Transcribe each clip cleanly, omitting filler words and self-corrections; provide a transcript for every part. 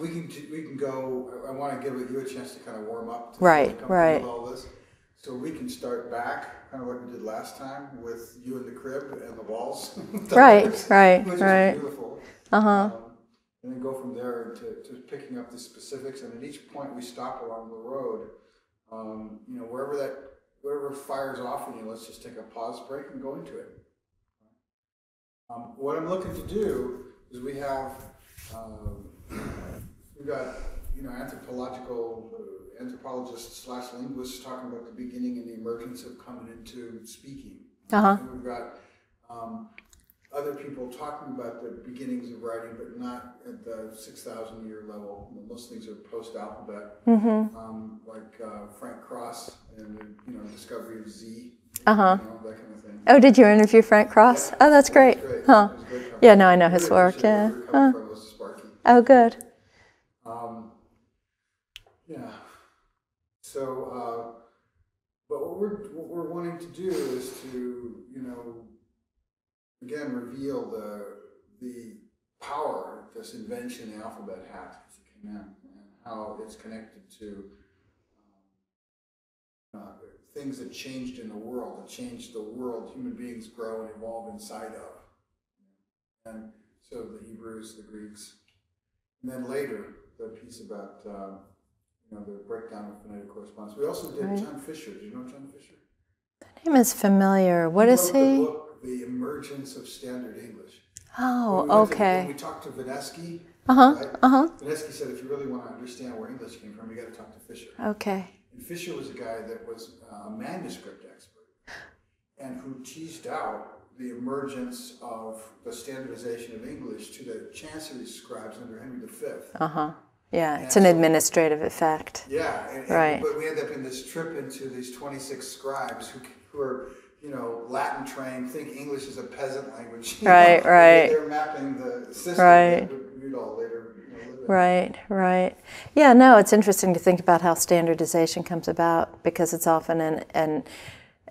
We can go. I want to give you a chance to kind of warm up. Right. All this. So we can start back, kind of what we did last time with you in the crib and the walls. Right. Beautiful. And then go from there to picking up the specifics, and at each point we stop along the road. You know, wherever fires off in you, let's just take a pause break and go into it. What I'm looking to do is we have we've got, you know, anthropologists / linguists talking about the beginning and the emergence of coming into speaking. And we've got other people talking about the beginnings of writing, but not at the 6,000-year level. I mean, most things are post-alphabet, like Frank Cross and the, discovery of Z, that kind of thing. Oh, did you interview Frank Cross? Yeah. Oh, that's great. Great yeah, no, I know his work. Yeah. Oh, good. Yeah. So, but what we're wanting to do is to, again, reveal the power this invention the alphabet has and how it's connected to things that changed in the world, human beings grow and evolve inside of. And so the Hebrews, the Greeks, and then later the piece about the breakdown of phonetic correspondence. We also did John Fisher. Do you know John Fisher? That name is familiar. What is he? The book, The Emergence of Standard English. Oh, okay. When we talked to Vinesky, Vinesky said, if you really want to understand where English came from, you got to talk to Fisher. Okay. And Fisher was a guy that was a manuscript expert and who teased out the emergence of the standardization of English to the chancery scribes under Henry V. Yeah, it's an administrative effect. Yeah, but we end up in this trip into these 26 scribes who are, Latin trained, think English is a peasant language. They're mapping the system. Yeah, no, it's interesting to think about how standardization comes about, because it's often an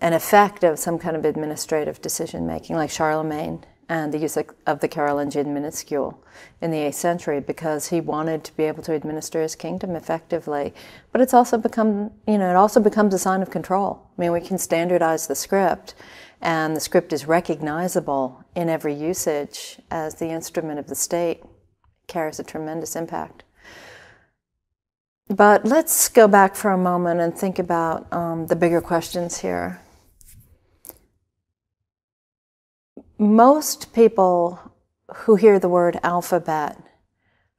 effect of some kind of administrative decision making, like Charlemagne and the use of the Carolingian minuscule in the 8th century, because he wanted to be able to administer his kingdom effectively. But it's also become, it also becomes a sign of control. I mean, we can standardize the script, and the script is recognizable in every usage as the instrument of the state. It carries a tremendous impact. But let's go back for a moment and think about the bigger questions here. Most people who hear the word alphabet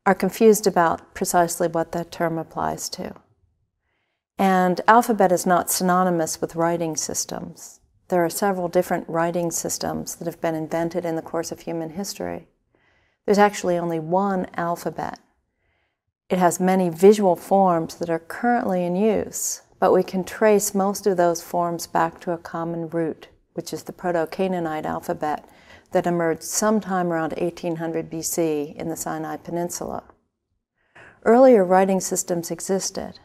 are confused about precisely what that term applies to. And alphabet is not synonymous with writing systems. There are several different writing systems that have been invented in the course of human history. There's actually only one alphabet. It has many visual forms that are currently in use, but we can trace most of those forms back to a common root, which is the Proto-Canaanite alphabet that emerged sometime around 1800 BC in the Sinai Peninsula. Earlier writing systems existed.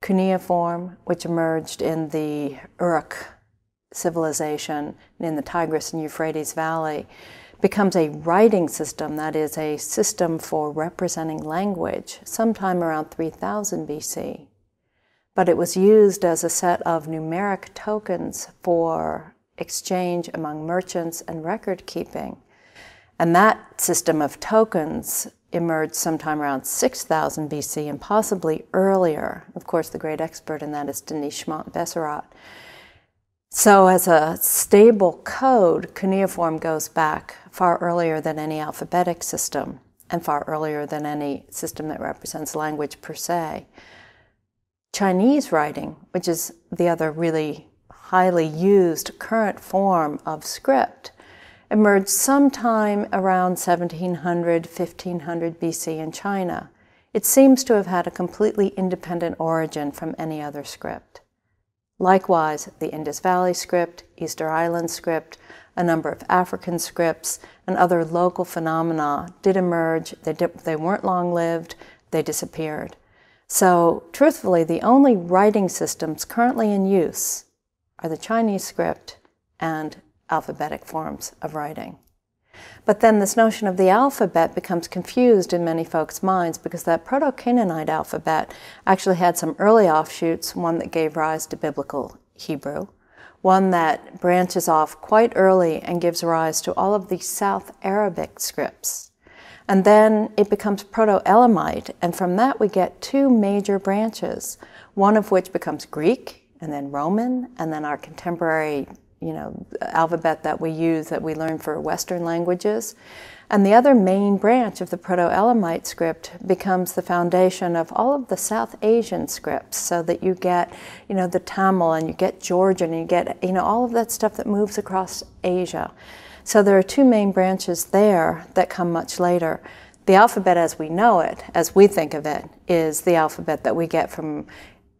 Cuneiform, which emerged in the Uruk civilization and in the Tigris and Euphrates valley, becomes a writing system, that is, a system for representing language, sometime around 3000 BC. But it was used as a set of numeric tokens for exchange among merchants and record keeping. And that system of tokens emerged sometime around 6000 BC and possibly earlier. Of course, the great expert in that is Denise Schmandt-Besserat. So as a stable code, cuneiform goes back far earlier than any alphabetic system and far earlier than any system that represents language per se. Chinese writing, which is the other really highly used current form of script, emerged sometime around 1700, 1500 BC in China. It seems to have had a completely independent origin from any other script. Likewise, the Indus Valley script, Easter Island script, a number of African scripts, and other local phenomena did emerge. They weren't long-lived, they disappeared. So, truthfully, the only writing systems currently in use are the Chinese script and alphabetic forms of writing. But then this notion of the alphabet becomes confused in many folks' minds because that Proto-Canaanite alphabet actually had some early offshoots, one that gave rise to biblical Hebrew, one that branches off quite early and gives rise to all of the South Arabic scripts. And then it becomes Proto-Elamite, and from that we get two major branches, one of which becomes Greek, and then Roman, and then our contemporary alphabet that we use, that we learn for Western languages. And the other main branch of the Proto-Elamite script becomes the foundation of all of the South Asian scripts, so that you get, the Tamil, and you get Georgian, and you get, all of that stuff that moves across Asia. So there are two main branches there that come much later. The alphabet as we know it, as we think of it, is the alphabet that we get from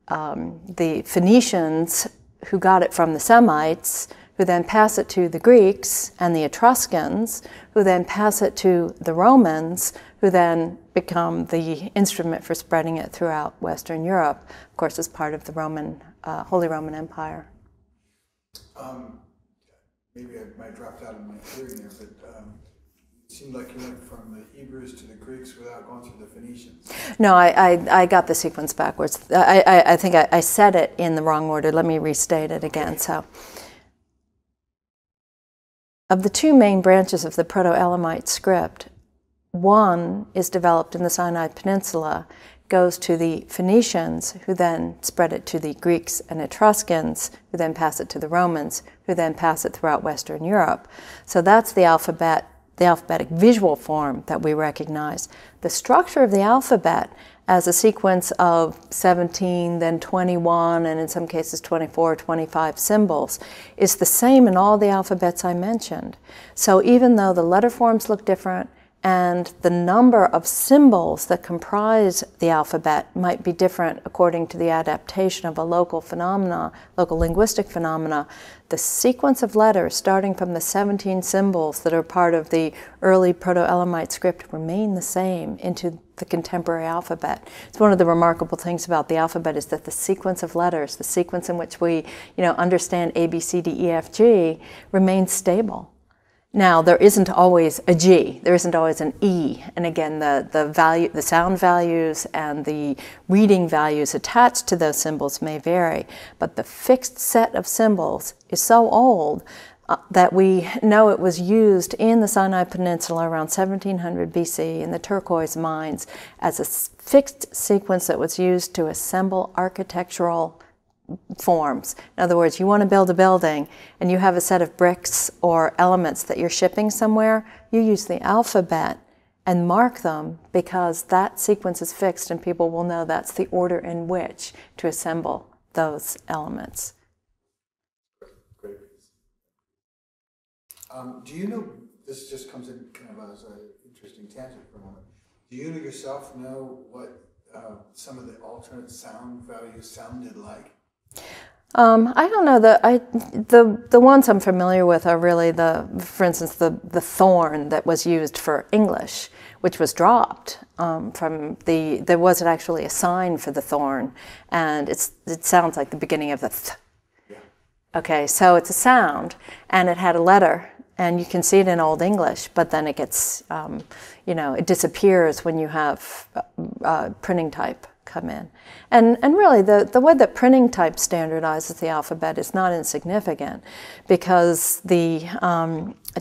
the Phoenicians, who got it from the Semites, who then pass it to the Greeks and the Etruscans, who then pass it to the Romans, who then become the instrument for spreading it throughout Western Europe, of course, as part of the Roman, Holy Roman Empire. Maybe I might have dropped out of my theory there, but it seemed like you went from the Hebrews to the Greeks without going through the Phoenicians. No, I got the sequence backwards. I think I said it in the wrong order. Let me restate it again. So, of the two main branches of the Proto-Elamite script, one is developed in the Sinai Peninsula, goes to the Phoenicians, who then spread it to the Greeks and Etruscans, who then pass it to the Romans, who then pass it throughout Western Europe. So that's the alphabet, the alphabetic visual form that we recognize. The structure of the alphabet as a sequence of 17, then 21, and in some cases 24, 25 symbols is the same in all the alphabets I mentioned. So even though the letter forms look different and the number of symbols that comprise the alphabet might be different according to the adaptation of a local phenomena, local linguistic phenomena, the sequence of letters starting from the 17 symbols that are part of the early Proto-Elamite script remain the same into the contemporary alphabet. It's one of the remarkable things about the alphabet is that the sequence of letters, the sequence in which we understand A, B, C, D, E, F, G remains stable. Now, there isn't always a G, there isn't always an E, and again, the sound values and the reading values attached to those symbols may vary, but the fixed set of symbols is so old that we know it was used in the Sinai Peninsula around 1700 BC in the turquoise mines as a fixed sequence that was used to assemble architectural forms. In other words, you want to build a building and you have a set of bricks or elements that you're shipping somewhere, you use the alphabet and mark them because that sequence is fixed and people will know that's the order in which to assemble those elements. Great. Do you know, this just comes in kind of as an interesting tangent for a moment, do you yourself know what some of the alternate sound values sounded like? I don't know. The ones I'm familiar with are really the, for instance, the thorn that was used for English, which was dropped from the, there wasn't actually a sign for the thorn, and it sounds like the beginning of the th. Yeah. Okay, so it's a sound, and it had a letter, and you can see it in Old English, but then it gets, it disappears when you have printing type come in. And really, the way that printing type standardizes the alphabet is not insignificant, because the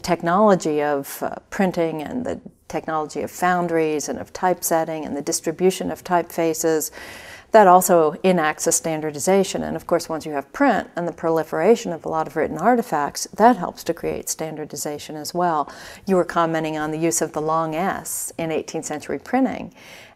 technology of printing and the technology of foundries and of typesetting and the distribution of typefaces, that also enacts a standardization. And of course, once you have print and the proliferation of a lot of written artifacts, that helps to create standardization as well. You were commenting on the use of the long S in 18th century printing.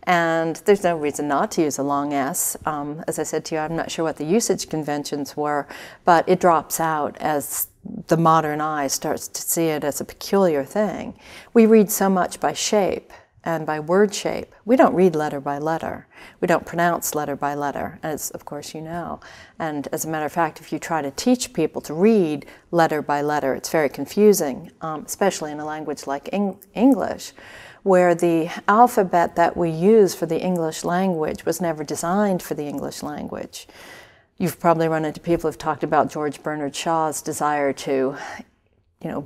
And there's no reason not to use a long S. As I said to you, I'm not sure what the usage conventions were, but it drops out as the modern eye starts to see it as a peculiar thing. We read so much by shape and by word shape. We don't read letter by letter. We don't pronounce letter by letter, as of course you know. And as a matter of fact, if you try to teach people to read letter by letter, it's very confusing, especially in a language like English, where the alphabet that we use for the English language was never designed for the English language. You've probably run into people who've talked about George Bernard Shaw's desire to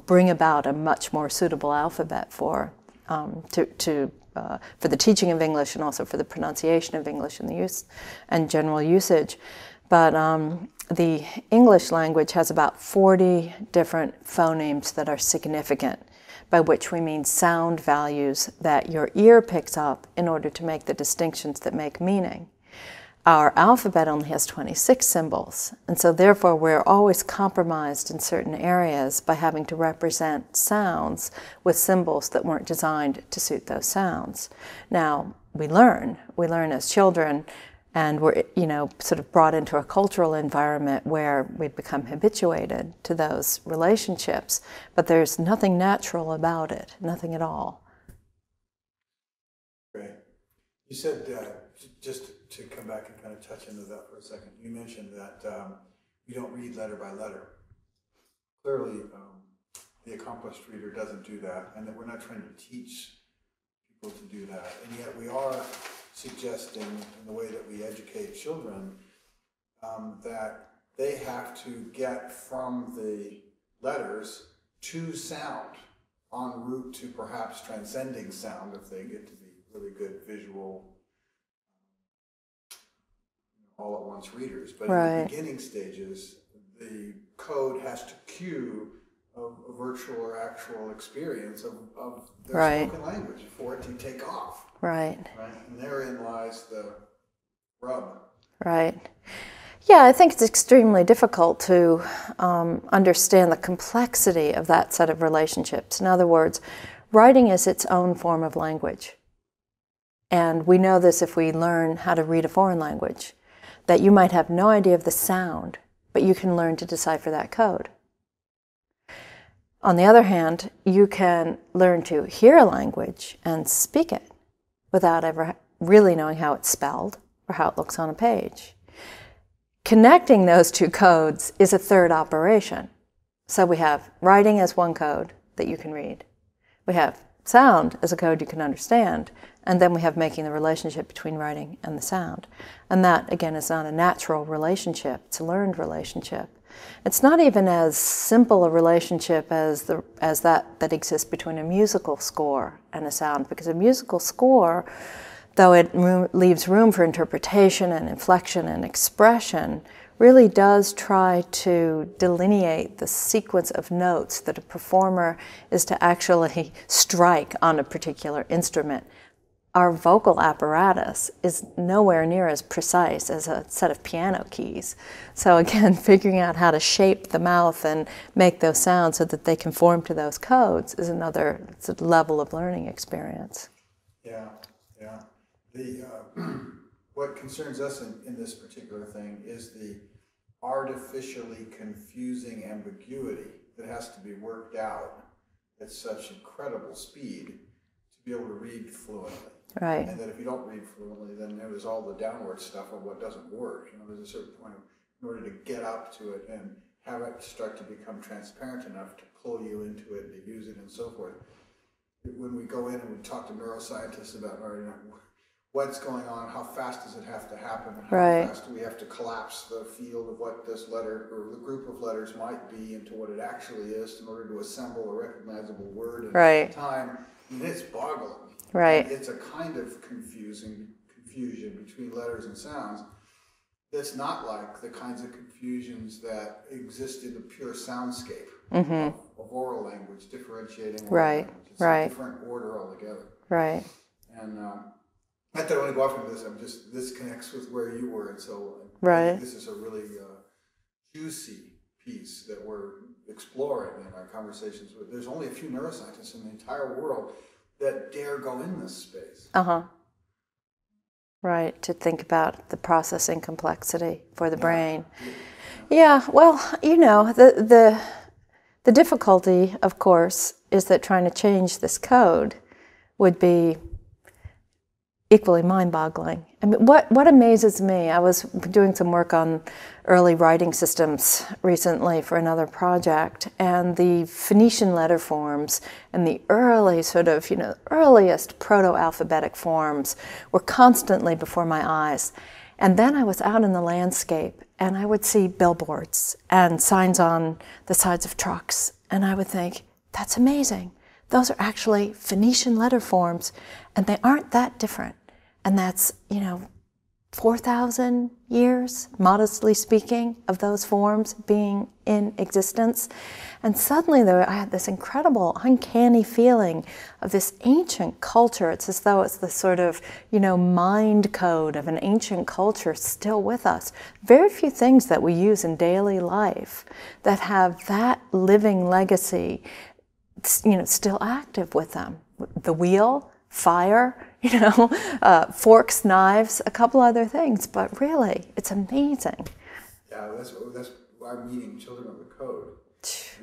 bring about a much more suitable alphabet for the teaching of English and also for the pronunciation of English and the use and general usage. But the English language has about 40 different phonemes that are significant, by which we mean sound values that your ear picks up in order to make the distinctions that make meaning. Our alphabet only has 26 symbols, and so therefore we're always compromised in certain areas by having to represent sounds with symbols that weren't designed to suit those sounds. Now, we learn as children, and we're, sort of brought into a cultural environment where we become habituated to those relationships, but there's nothing natural about it, nothing at all. Great. You said, just to come back and kind of touch into that for a second, you mentioned that you don't read letter by letter. Clearly, the accomplished reader doesn't do that, and that we're not trying to teach people to do that, and yet we are suggesting in the way that we educate children that they have to get from the letters to sound en route to perhaps transcending sound if they get to be really good visual all-at-once readers. But right. In the beginning stages, the code has to cue a virtual or actual experience of their right. spoken language for it to take off. Right. Right. And therein lies the rub. Right. Yeah, I think it's extremely difficult to understand the complexity of that set of relationships. In other words, writing is its own form of language. And we know this if we learn how to read a foreign language, that you might have no idea of the sound, but you can learn to decipher that code. On the other hand, you can learn to hear a language and speak it without ever really knowing how it's spelled or how it looks on a page. Connecting those two codes is a third operation. So we have writing as one code that you can read. We have sound as a code you can understand. And then we have making the relationship between writing and the sound. And that, again, is not a natural relationship. It's a learned relationship. It's not even as simple a relationship as that exists between a musical score and a sound, because a musical score, though it leaves room for interpretation and inflection and expression, really does try to delineate the sequence of notes that a performer is to actually strike on a particular instrument. Our vocal apparatus is nowhere near as precise as a set of piano keys. So again, figuring out how to shape the mouth and make those sounds so that they conform to those codes is another level of learning experience. Yeah, yeah. The, what concerns us in this particular thing is the artificially confusing ambiguity that has to be worked out at such incredible speed to be able to read fluently. Right. And that if you don't read fluently, then there's all the downward stuff of what doesn't work. There's a certain point in order to get up to it and have it start to become transparent enough to pull you into it and to use it and so forth. When we go in and we talk to neuroscientists about what's going on, how fast does it have to happen, and how right. fast do we have to collapse the field of what this letter or the group of letters might be into what it actually is in order to assemble a recognizable word at right. time. And it's boggling. Right. And it's a kind of confusion between letters and sounds that's not like the kinds of confusions that exist in the pure soundscape mm-hmm. of oral language, differentiating oral right. language. It's right. a different order altogether. Right. And not that I want to go off into this, I'm just, this connects with where you were, and so right. this is a really juicy piece that we're exploring in our conversations with. There's only a few neuroscientists in the entire world that dare go in this space. Uh-huh. Right, to think about the processing complexity for the yeah. brain. Yeah, well, the difficulty, of course, is that trying to change this code would be equally mind-boggling. I mean, what amazes me, I was doing some work on early writing systems recently for another project, and the Phoenician letter forms and the early earliest proto-alphabetic forms were constantly before my eyes. And then I was out in the landscape and I would see billboards and signs on the sides of trucks and I would think, that's amazing. Those are actually Phoenician letter forms, and they aren't that different. And that's, you know, 4,000 years, modestly speaking, of those forms being in existence. And suddenly, though, I had this incredible, uncanny feeling of this ancient culture. It's as though it's the sort of, you know, mind code of an ancient culture still with us. Very few things that we use in daily life that have that living legacy, you know, still active with them. The wheel, fire, you know, forks, knives, a couple other things, but really, it's amazing. Yeah, that's our meaning, children of the code.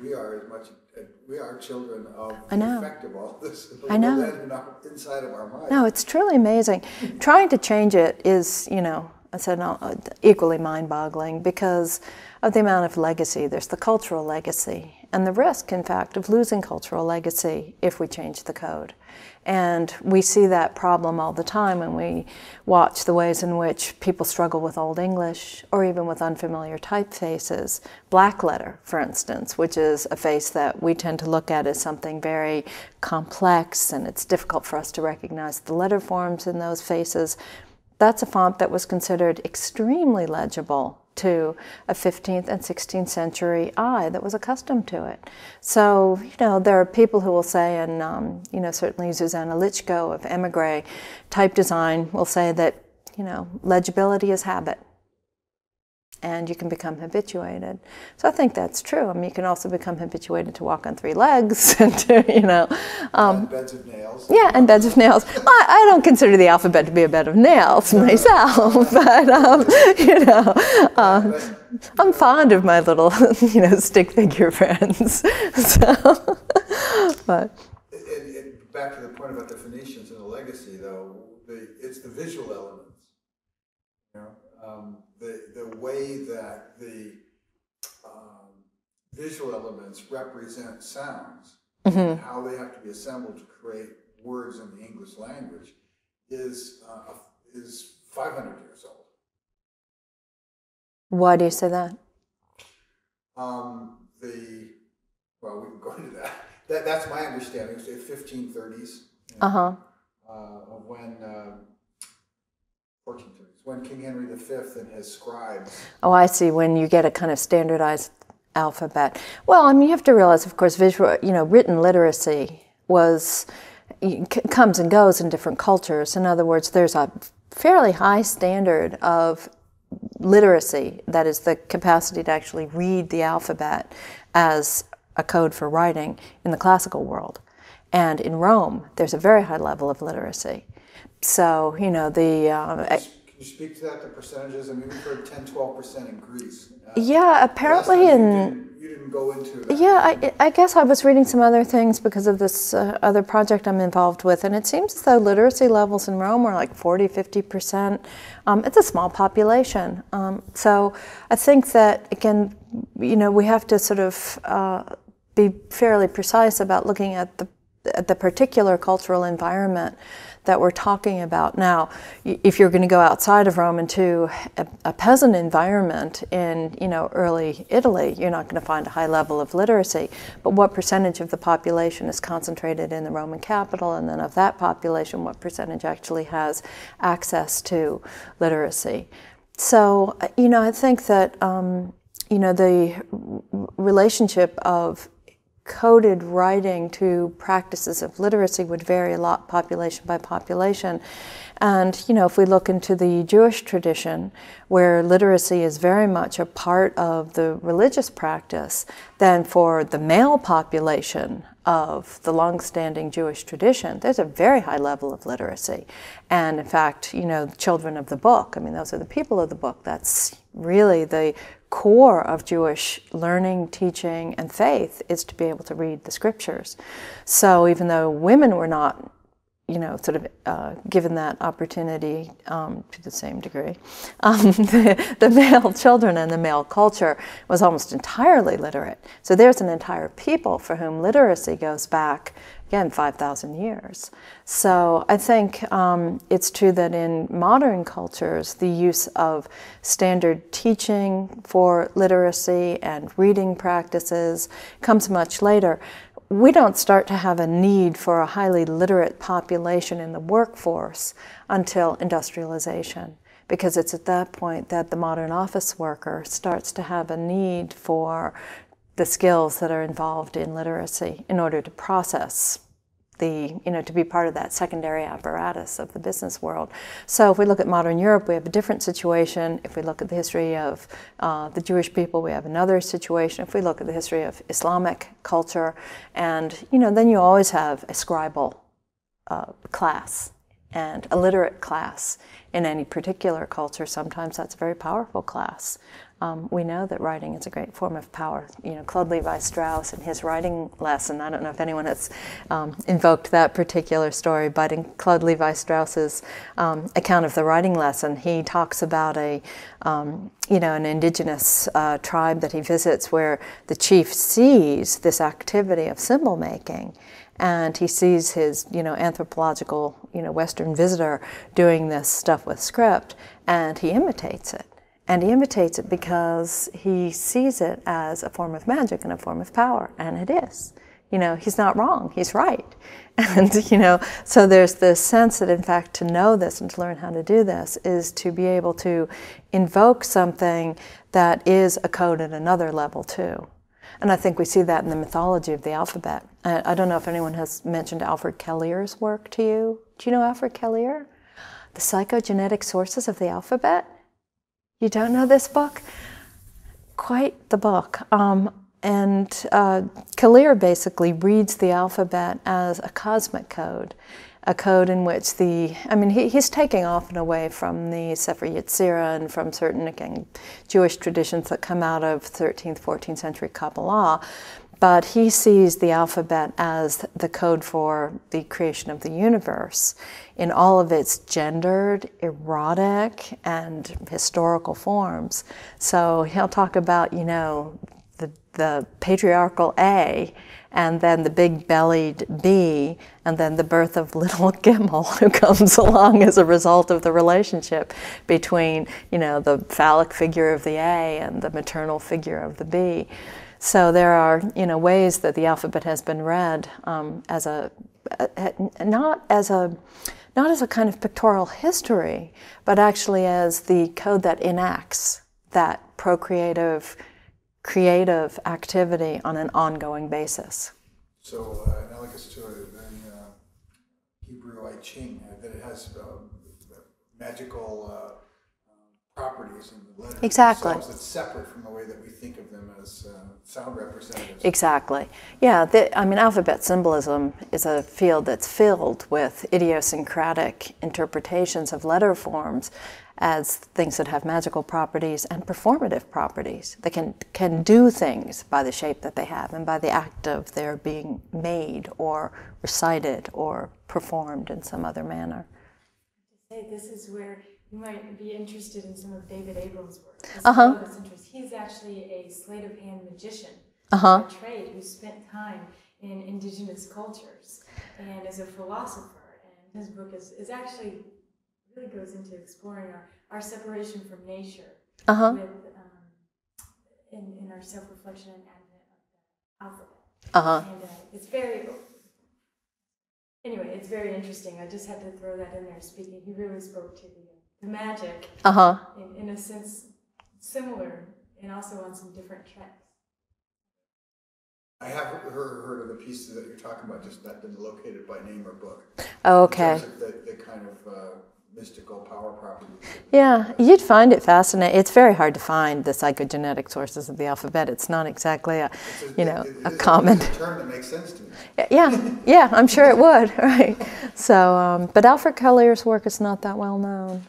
We are as much, we are children of the effect of all this. I know. Inside of our mind. No, it's truly amazing. Trying to change it is, you know, I said, equally mind-boggling because of the amount of legacy. There's the cultural legacy and the risk, in fact, of losing cultural legacy if we change the code. And we see that problem all the time when we watch the ways in which people struggle with Old English or even with unfamiliar typefaces. Black letter, for instance, which is a face that we tend to look at as something very complex, and it's difficult for us to recognize the letter forms in those faces. That's a font that was considered extremely legible to a 15th and 16th century eye that was accustomed to it. So, you know, there are people who will say, and, you know, certainly Zuzana Licko of Emigre type design will say that, you know, legibility is habit and you can become habituated. So I think that's true. I mean, you can also become habituated to walk on three legs and to, you know. And beds of nails. Yeah, and beds of nails. Well, I don't consider the alphabet to be a bed of nails myself, but, you know, I'm fond of my little, you know, stick figure friends. So, but. And back to the point about the Phoenicians and the legacy, though, it's the visual elements, you know. The way that the visual elements represent sounds, mm-hmm. and how they have to be assembled to create words in the English language is 500 years old. Why do you say that? Well, we can go into that. That's my understanding. It's the 1530s. You know, when 1430s. When King Henry V and his scribes. Oh, I see. When you get a kind of standardized alphabet. Well, I mean, you have to realize, of course, visual, you know, written literacy comes and goes in different cultures. In other words, there's a fairly high standard of literacy, that is the capacity to actually read the alphabet as a code for writing in the classical world. And in Rome, there's a very high level of literacy. So, you know, the... You speak to that, the percentages? I mean, we've heard 10, 12% in Greece. Yeah, apparently you didn't go into that. Yeah, I guess I was reading some other things because of this other project I'm involved with, and it seems as though literacy levels in Rome are like 40, 50%. It's a small population. So I think that, again, you know, we have to sort of be fairly precise about looking at the particular cultural environment that we're talking about. Now, if you're going to go outside of Rome into a peasant environment in, you know, early Italy, you're not going to find a high level of literacy. But what percentage of the population is concentrated in the Roman capital, and then of that population, what percentage actually has access to literacy? So, you know, I think that, you know, the relationship of coded writing to practices of literacy would vary a lot population by population. And, you know, if we look into the Jewish tradition, where literacy is very much a part of the religious practice, then for the male population of the long-standing Jewish tradition, there's a very high level of literacy. And in fact, you know, children of the book, I mean, those are the people of the book. That's really the core of Jewish learning, teaching, and faith, is to be able to read the scriptures. So even though women were not, you know, sort of given that opportunity to the same degree, the male children and the male culture was almost entirely literate. So there's an entire people for whom literacy goes back, again, 5,000 years. So I think it's true that in modern cultures, the use of standard teaching for literacy and reading practices comes much later. We don't start to have a need for a highly literate population in the workforce until industrialization, because it's at that point that the modern office worker starts to have a need for the skills that are involved in literacy in order to process the, to be part of that secondary apparatus of the business world. So if we look at modern Europe, we have a different situation. If we look at the history of the Jewish people, we have another situation. If we look at the history of Islamic culture, and then you always have a scribal class and a literate class in any particular culture. Sometimes that's a very powerful class. We know that writing is a great form of power. Claude Levi-Strauss and his writing lesson, I don't know if anyone has invoked that particular story, but in Claude Levi-Strauss's account of the writing lesson, he talks about a, an indigenous tribe that he visits where the chief sees this activity of symbol making. And he sees his, anthropological, Western visitor doing this stuff with script, and he imitates it. And he imitates it because he sees it as a form of magic and a form of power, and it is. He's not wrong, he's right. And, so there's this sense that, in fact, to know this and to learn how to do this is to be able to invoke something that is a code at another level, too. And I think we see that in the mythology of the alphabet. I don't know if anyone has mentioned Alfred Kellier's work to you. Do you know Alfred Kellier? The Psychogenetic Sources of the Alphabet? You don't know this book? Quite the book. And Kellier basically reads the alphabet as a cosmic code, a code in which the, he's taking off and away from the Sefer Yetzirah and from certain, again, Jewish traditions that come out of 13th, 14th century Kabbalah, but he sees the alphabet as the code for the creation of the universe in all of its gendered, erotic, and historical forms. So he'll talk about, the patriarchal A, and then the big-bellied B, and then the birth of little Gimel, who comes along as a result of the relationship between, the phallic figure of the A and the maternal figure of the B. So there are, ways that the alphabet has been read as not as a kind of pictorial history, but actually as the code that enacts that procreative, creative activity on an ongoing basis. So analogous to the Hebrew I Ching, that it has magical properties in the letters. Exactly. That's separate from the way that we think of them as sound representatives. Exactly. Yeah, alphabet symbolism is a field that's filled with idiosyncratic interpretations of letter forms as things that have magical properties and performative properties. They can do things by the shape that they have and by the act of their being made or recited or performed in some other manner. I have to say, this is where you might be interested in some of David Abrams' work. He's actually a sleight-of-hand magician by trade who spent time in indigenous cultures and is a philosopher. And his book is actually really goes into exploring our separation from nature with, in our self-reflection and advent of the alphabet. And it's very... Anyway, it's very interesting. I just had to throw that in there. Speaking, he really spoke to the magic, in a sense similar, and also on some different tracks. I have heard of the pieces that you're talking about, just not been located by name or book. Oh, okay. In terms of the kind of mystical power properties. Yeah, you'd find it fascinating. It's very hard to find the psychogenetic sources of the alphabet. It's not exactly a, a common term that makes sense to me. Yeah, I'm sure it would, right? So, but Alfred Kellier's work is not that well known.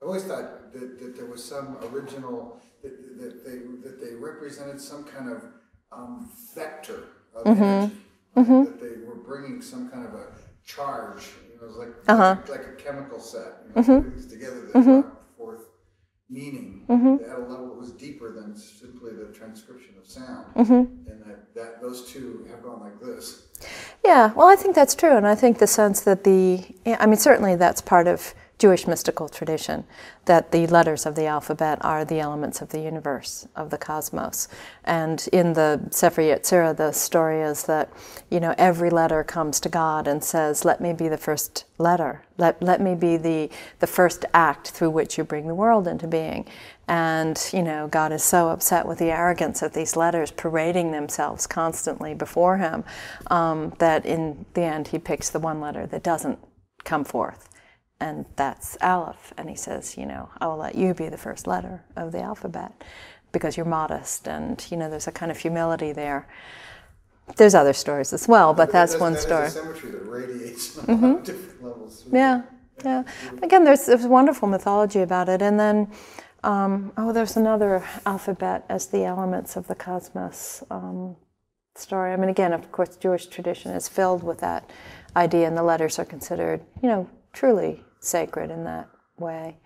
I always thought that there was some original, that they represented some kind of vector of energy, that they were bringing some kind of a charge. It was like a chemical set, put things together that brought forth meaning. Mm-hmm. They had a level that was deeper than simply the transcription of sound. Mm-hmm. And that those two have gone like this. Yeah, well, I think that's true. And I think the sense that certainly that's part of Jewish mystical tradition, that the letters of the alphabet are the elements of the universe, of the cosmos. And in the Sefer Yetzirah, the story is that, every letter comes to God and says, let me be the first letter. Let me be the first act through which you bring the world into being. And, God is so upset with the arrogance of these letters parading themselves constantly before him, that in the end he picks the one letter that doesn't come forth. And that's Aleph. And he says, I will let you be the first letter of the alphabet because you're modest. And, there's a kind of humility there. There's other stories as well, but that's one story. There's a symmetry that radiates on different levels. Yeah, yeah. Again, there's wonderful mythology about it. And then, there's another alphabet as the elements of the cosmos story. I mean, again, of course, Jewish tradition is filled with that idea, and the letters are considered, truly sacred in that way.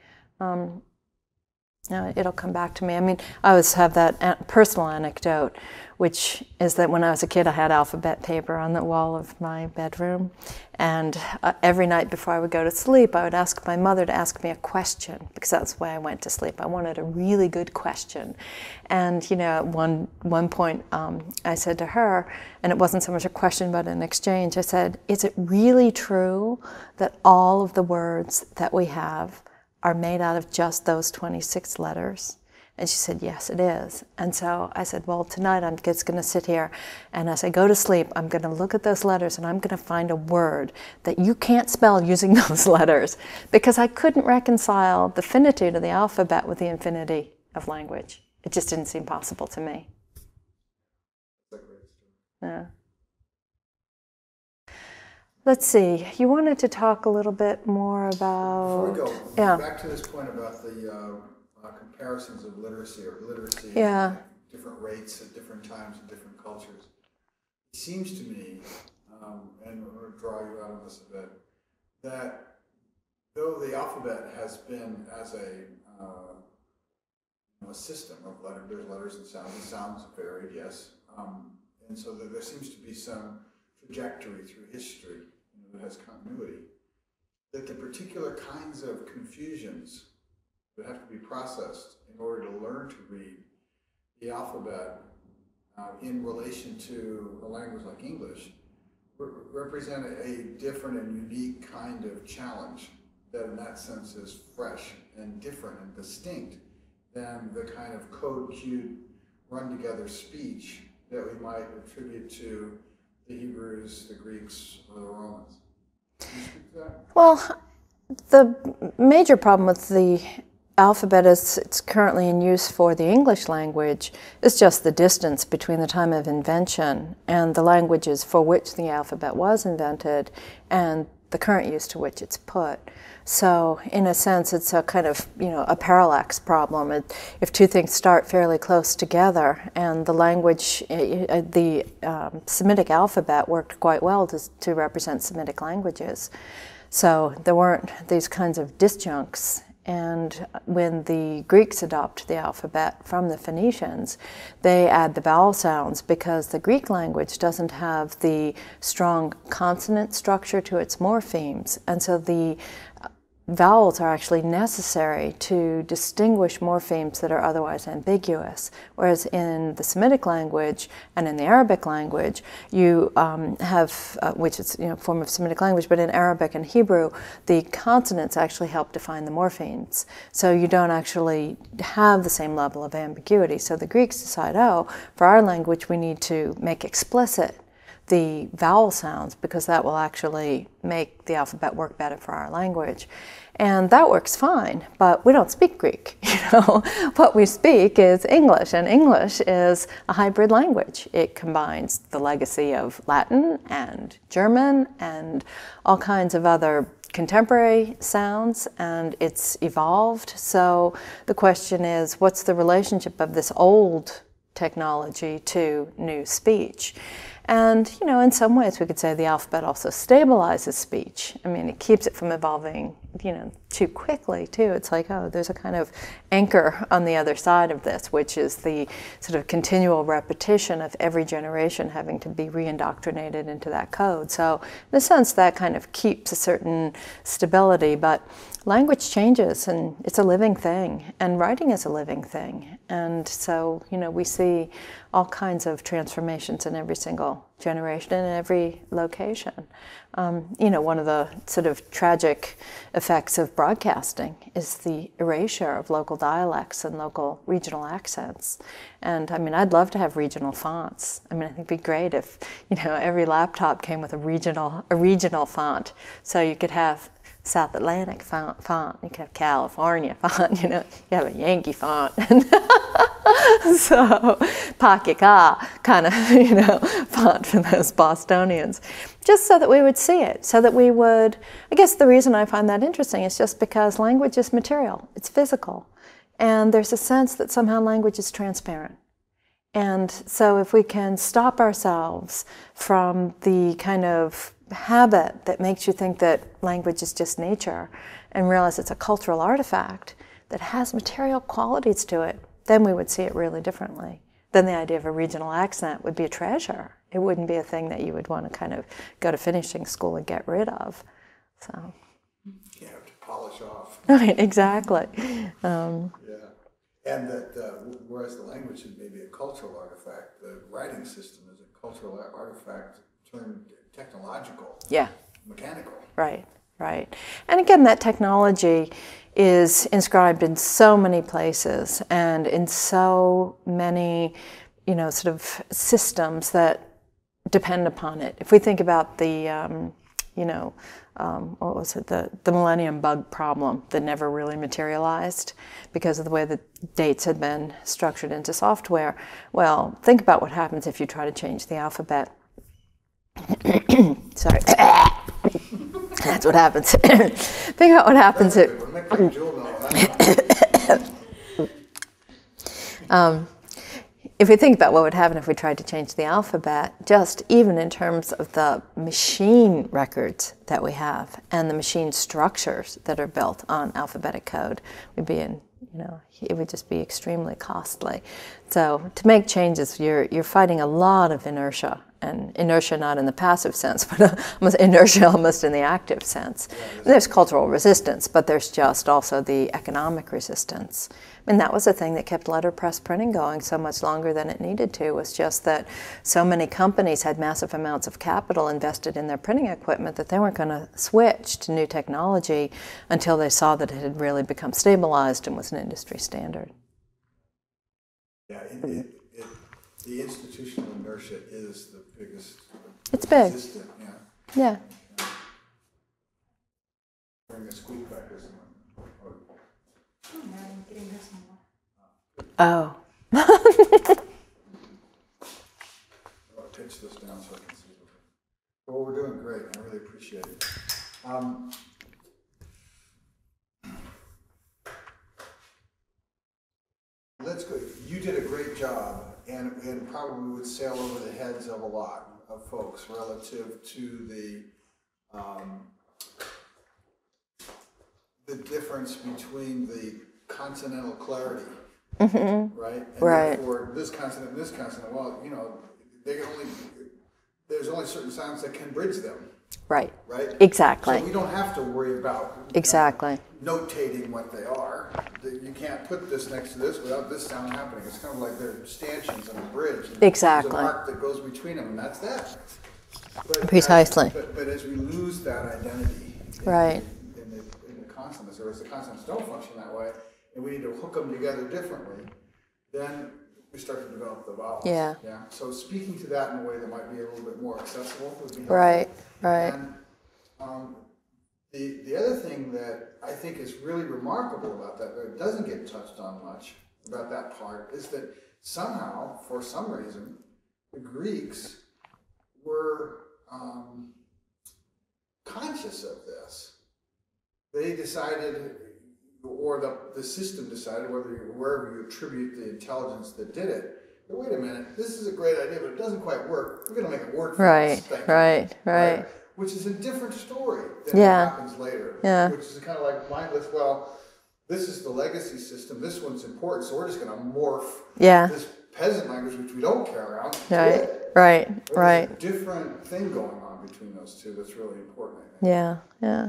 It'll come back to me. I mean, I always have that personal anecdote, which is that when I was a kid, I had alphabet paper on the wall of my bedroom. And every night before I would go to sleep, I would ask my mother to ask me a question, because that's the way I went to sleep. I wanted a really good question. And, at one point, I said to her, and it wasn't so much a question, but an exchange, I said, is it really true that all of the words that we have are made out of just those 26 letters? And she said, yes, it is. And so I said, well, tonight I'm just going to sit here, and as I go to sleep, I'm going to look at those letters, and I'm going to find a word that you can't spell using those letters, because I couldn't reconcile the finitude of the alphabet with the infinity of language. It just didn't seem possible to me. Yeah. Let's see. You wanted to talk a little bit more about. Before we go, back to this point about the comparisons of literacy, at different rates at different times and different cultures. It seems to me, and I'm going to draw you out on this a bit, that though the alphabet has been as a system of letters, there's letters and sounds varied, yes, and so there seems to be some trajectory through history that has continuity, that the particular kinds of confusions that have to be processed in order to learn to read the alphabet in relation to a language like English represent a different and unique kind of challenge that in that sense is fresh and different and distinct than the kind of code-cued, run-together speech that we might attribute to the Hebrews, the Greeks, or the Romans. Well, the major problem with the alphabet as it's currently in use for the English language is just the distance between the time of invention and the languages for which the alphabet was invented and the current use to which it's put. So in a sense, it's a kind of, a parallax problem. If two things start fairly close together, and the language, the Semitic alphabet worked quite well to represent Semitic languages. So there weren't these kinds of disjuncts. And when the Greeks adopt the alphabet from the Phoenicians, they add the vowel sounds because the Greek language doesn't have the strong consonant structure to its morphemes. And so the vowels are actually necessary to distinguish morphemes that are otherwise ambiguous. Whereas in the Semitic language and in the Arabic language, you have, which is a form of Semitic language, but in Arabic and Hebrew, the consonants actually help define the morphemes. So you don't actually have the same level of ambiguity. So the Greeks decide, for our language, we need to make explicit the vowel sounds because that will actually make the alphabet work better for our language. And that works fine, but we don't speak Greek, What we speak is English, and English is a hybrid language. It combines the legacy of Latin and German and all kinds of other contemporary sounds, and it's evolved. So the question is, what's the relationship of this old technology to new speech? And, in some ways we could say the alphabet also stabilizes speech. I mean, it keeps it from evolving you know, too quickly too. It's like, oh, there's a kind of anchor on the other side of this, which is the sort of continual repetition of every generation having to be re-indoctrinated into that code. So in a sense, that kind of keeps a certain stability, but language changes and it's a living thing, and writing is a living thing. And so, you know, we see all kinds of transformations in every single generation and in every location. You know, one of the sort of tragic effects of broadcasting is the erasure of local dialects and local regional accents. And I mean, I'd love to have regional fonts. I mean, I think it'd be great if, you know, every laptop came with a regional font, so you could have South Atlantic font, you could have California font, you know, you have a Yankee font. So, Pakika kind of, you know, font for those Bostonians, just so that we would see it, so that we would, I guess the reason I find that interesting is just because language is material, it's physical, and there's a sense that somehow language is transparent. And so if we can stop ourselves from the kind of habit that makes you think that language is just nature and realize it's a cultural artifact that has material qualities to it, then we would see it really differently. Then the idea of a regional accent would be a treasure. It wouldn't be a thing that you would want to kind of go to finishing school and get rid of. So you have to polish off. Right, exactly. Yeah. And that whereas the language is maybe a cultural artifact, the writing system is a cultural artifact turned technological, yeah, mechanical. Right, right. And again, that technology is inscribed in so many places and in so many, you know, sort of systems that depend upon it. If we think about the, you know, what was it, the millennium bug problem that never really materialized because of the way the dates had been structured into software. Well, think about what happens if you try to change the alphabet. Sorry. That's what happens. Think about what happens if if we think about what would happen if we tried to change the alphabet, just even in terms of the machine records that we have and the machine structures that are built on alphabetic code, we'd be in, you know, it would just be extremely costly. So to make changes, you're fighting a lot of inertia. And inertia not in the passive sense, but inertia almost in the active sense. And there's cultural resistance, but there's just also the economic resistance. I mean, that was the thing that kept letterpress printing going so much longer than it needed to, was just that so many companies had massive amounts of capital invested in their printing equipment that they weren't going to switch to new technology until they saw that it had really become stabilized and was an industry standard. Yeah, the institutional inertia is the biggest. It's big. Yeah. Yeah. Bring a squeak back this one. Oh, now I'm getting this one. Oh. I'll pitch this down so I can see it. Well, we're doing great. I really appreciate it. Let's go. You did a great job. And probably would sail over the heads of a lot of folks relative to the difference between the continental clarity, mm-hmm, right? And right. Or this continent and this continent. Well, you know, they can only, there's only certain sounds that can bridge them. Right. Right. Exactly. So we don't have to worry about exactly notating what they are. You can't put this next to this without this sound happening. It's kind of like they're stanchions on a bridge. And exactly. There's a mark that goes between them, and that's that. But precisely. But as we lose that identity, right, in the consonants, or as the consonants don't function that way, and we need to hook them together differently, then we start to develop the vowels. Yeah. Yeah. So speaking to that in a way that might be a little bit more accessible would be helpful. Right. Right. And, the other thing that I think is really remarkable about that, but it doesn't get touched on much about that part, is that somehow, for some reason, the Greeks were conscious of this. They decided, or the system decided, wherever you attribute the intelligence that did it, but wait a minute, this is a great idea, but it doesn't quite work. We're going to make it work for this thing. Right, right, right. which is a different story than what happens later, which is kind of like mindless, well, this is the legacy system, this one's important, so we're just going to morph this peasant language, which we don't carry around. Right, right, right. There's a different thing going on between those two that's really important, I think. Yeah, yeah.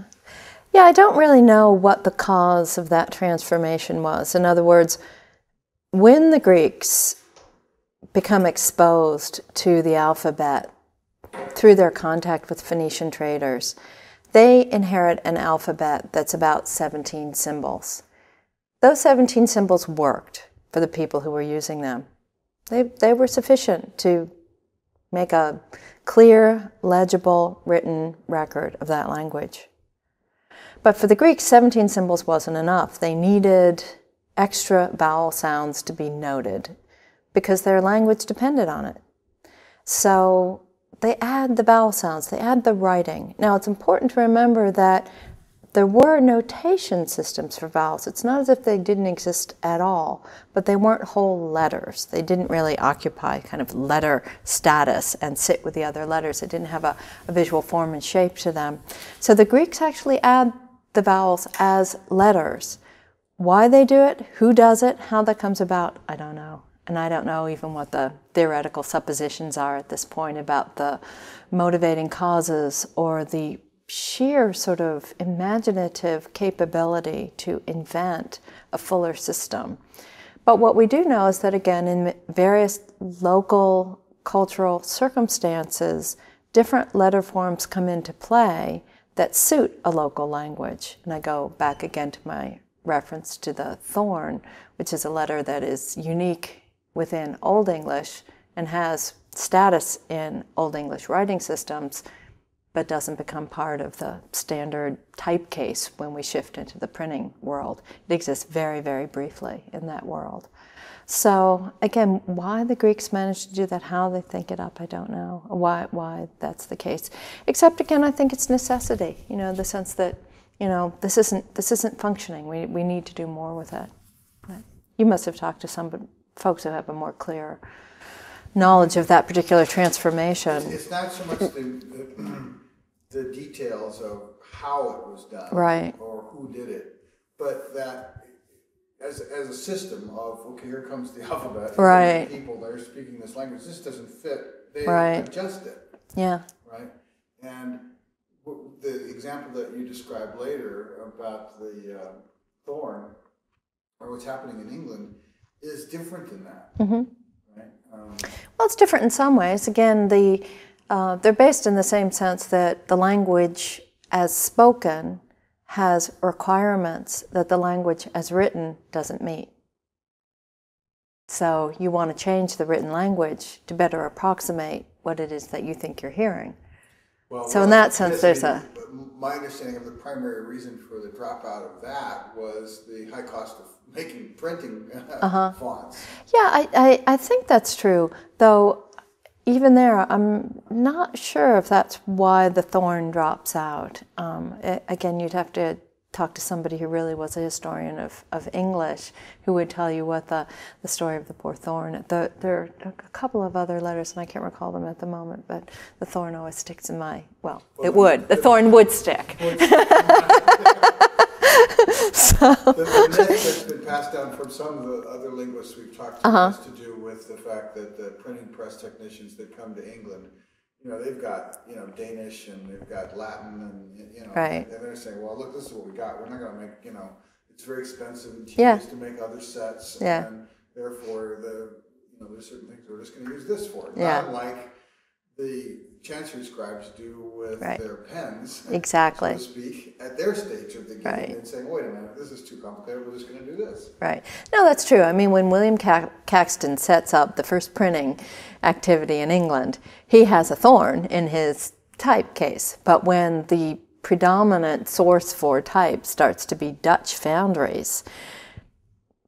Yeah, I don't really know what the cause of that transformation was. In other words, when the Greeks become exposed to the alphabet through their contact with Phoenician traders, they inherit an alphabet that's about 17 symbols. Those 17 symbols worked for the people who were using them. They were sufficient to make a clear, legible, written record of that language. But for the Greeks, 17 symbols wasn't enough. They needed extra vowel sounds to be noted because their language depended on it. So they add the vowel sounds, they add the writing. Now it's important to remember that there were notation systems for vowels. It's not as if they didn't exist at all, but they weren't whole letters. They didn't really occupy kind of letter status and sit with the other letters. They didn't have a visual form and shape to them. So the Greeks actually add the vowels as letters. Why they do it, who does it, how that comes about, I don't know. And I don't know even what the theoretical suppositions are at this point about the motivating causes or the sheer sort of imaginative capability to invent a fuller system. But what we do know is that, again, in various local cultural circumstances, different letter forms come into play that suit a local language. And I go back again to my reference to the thorn, which is a letter that is unique within Old English and has status in Old English writing systems, but doesn't become part of the standard typecase when we shift into the printing world. It exists very, very briefly in that world. So again, why the Greeks managed to do that, how they think it up, I don't know. Why that's the case. Except again, I think it's necessity, you know, the sense that, you know, this isn't functioning. We need to do more with it. But you must have talked to some folks who have a more clear knowledge of that particular transformation. It's not so much the details of how it was done, right, or who did it, but that as a system of, okay, here comes the alphabet, right, the people that are speaking this language, this doesn't fit, they adjust it, right, and the example that you described later about the thorn, or what's happening in England, is different than that. Mm-hmm. Right? Well, it's different in some ways. Again, they're based in the same sense that the language as spoken has requirements that the language as written doesn't meet. So you want to change the written language to better approximate what it is that you think you're hearing. Well, so in that sense, there's a... My understanding of the primary reason for the dropout of that was the high cost of making printing fonts. Yeah, I think that's true, though. Even there, I'm not sure if that's why the thorn drops out. Again, you'd have to talk to somebody who really was a historian of English who would tell you what the story of the poor thorn. There are a couple of other letters, and I can't recall them at the moment, but the thorn always sticks in my, well it would. The thorn would stick. So. The myth that's been passed down from some of the other linguists we've talked to has to do with the fact that the printing press technicians that come to England, you know, they've got, you know, Danish and they've got Latin and, you know, and they're saying, well, look, this is what we got. We're not going to make, you know, it's very expensive and cheap to make other sets. And therefore, you know, there's certain things we're just going to use this for. Not like the chancery scribes do with their pens, so to speak, at their stage of the game, and saying, wait a minute, this is too complicated, we're just going to do this. Right. No, that's true. I mean, when William Caxton sets up the first printing activity in England, he has a thorn in his type case, but when the predominant source for type starts to be Dutch foundries,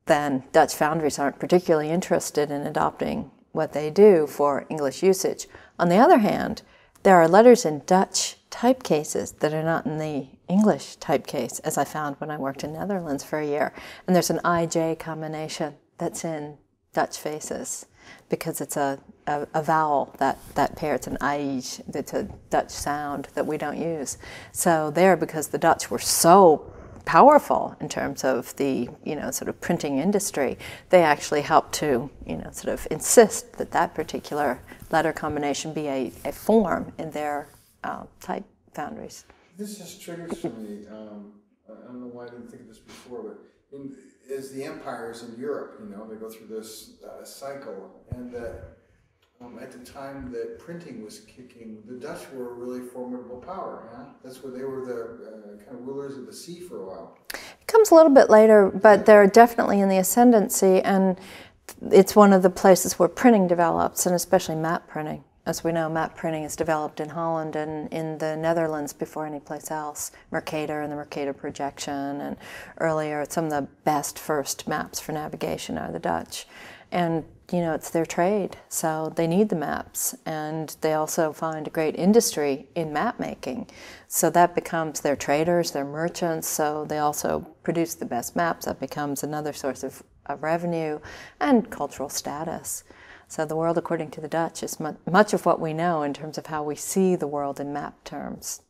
then Dutch foundries aren't particularly interested in adopting what they do for English usage. On the other hand, there are letters in Dutch typecases that are not in the English typecase, as I found when I worked in Netherlands for a year. And there's an IJ combination that's in Dutch faces because it's a a vowel, that pair, it's an "ij," that's a Dutch sound that we don't use. So there, because the Dutch were so powerful in terms of the, sort of printing industry, they actually helped to, sort of insist that that particular letter combination be a form in their type boundaries. This just triggers for me, I don't know why I didn't think of this before, but as the empires in Europe, they go through this cycle, and that at the time that printing was kicking, the Dutch were a really formidable power, huh? That's where they were the kind of rulers of the sea for a while. It comes a little bit later, but they're definitely in the ascendancy, and it's one of the places where printing develops, and especially map printing. As we know, map printing is developed in Holland and in the Netherlands before any place else. Mercator and the Mercator projection, and earlier, some of the best first maps for navigation are the Dutch. And it's their trade, so they need the maps, and they also find a great industry in map making. So that becomes their traders, their merchants, so they also produce the best maps. That becomes another source of revenue and cultural status. So the world, according to the Dutch, is much of what we know in terms of how we see the world in map terms.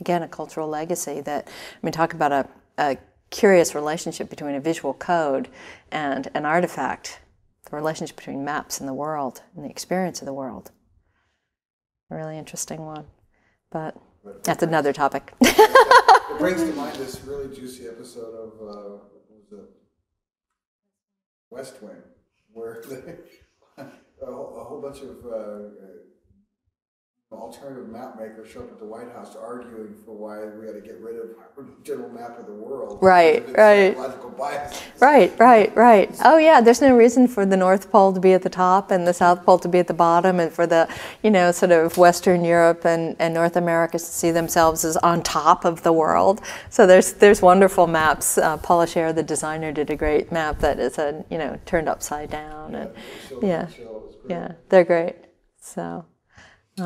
Again, a cultural legacy that, talk about a curious relationship between a visual code and an artifact, the relationship between maps and the world and the experience of the world. A really interesting one, but that's another topic. It brings to mind this really juicy episode of the West Wing, where they... A whole bunch of alternative map makers showed up at the White House arguing for why we got to get rid of our general map of the world. Right, right. Psychological bias. Right, right, right. Oh yeah, there's no reason for the North Pole to be at the top and the South Pole to be at the bottom, and for the, sort of Western Europe and North America to see themselves as on top of the world. So there's wonderful maps. Paula Scher, the designer, did a great map that is a, turned upside down, and yeah. Yeah, they're great. So, good.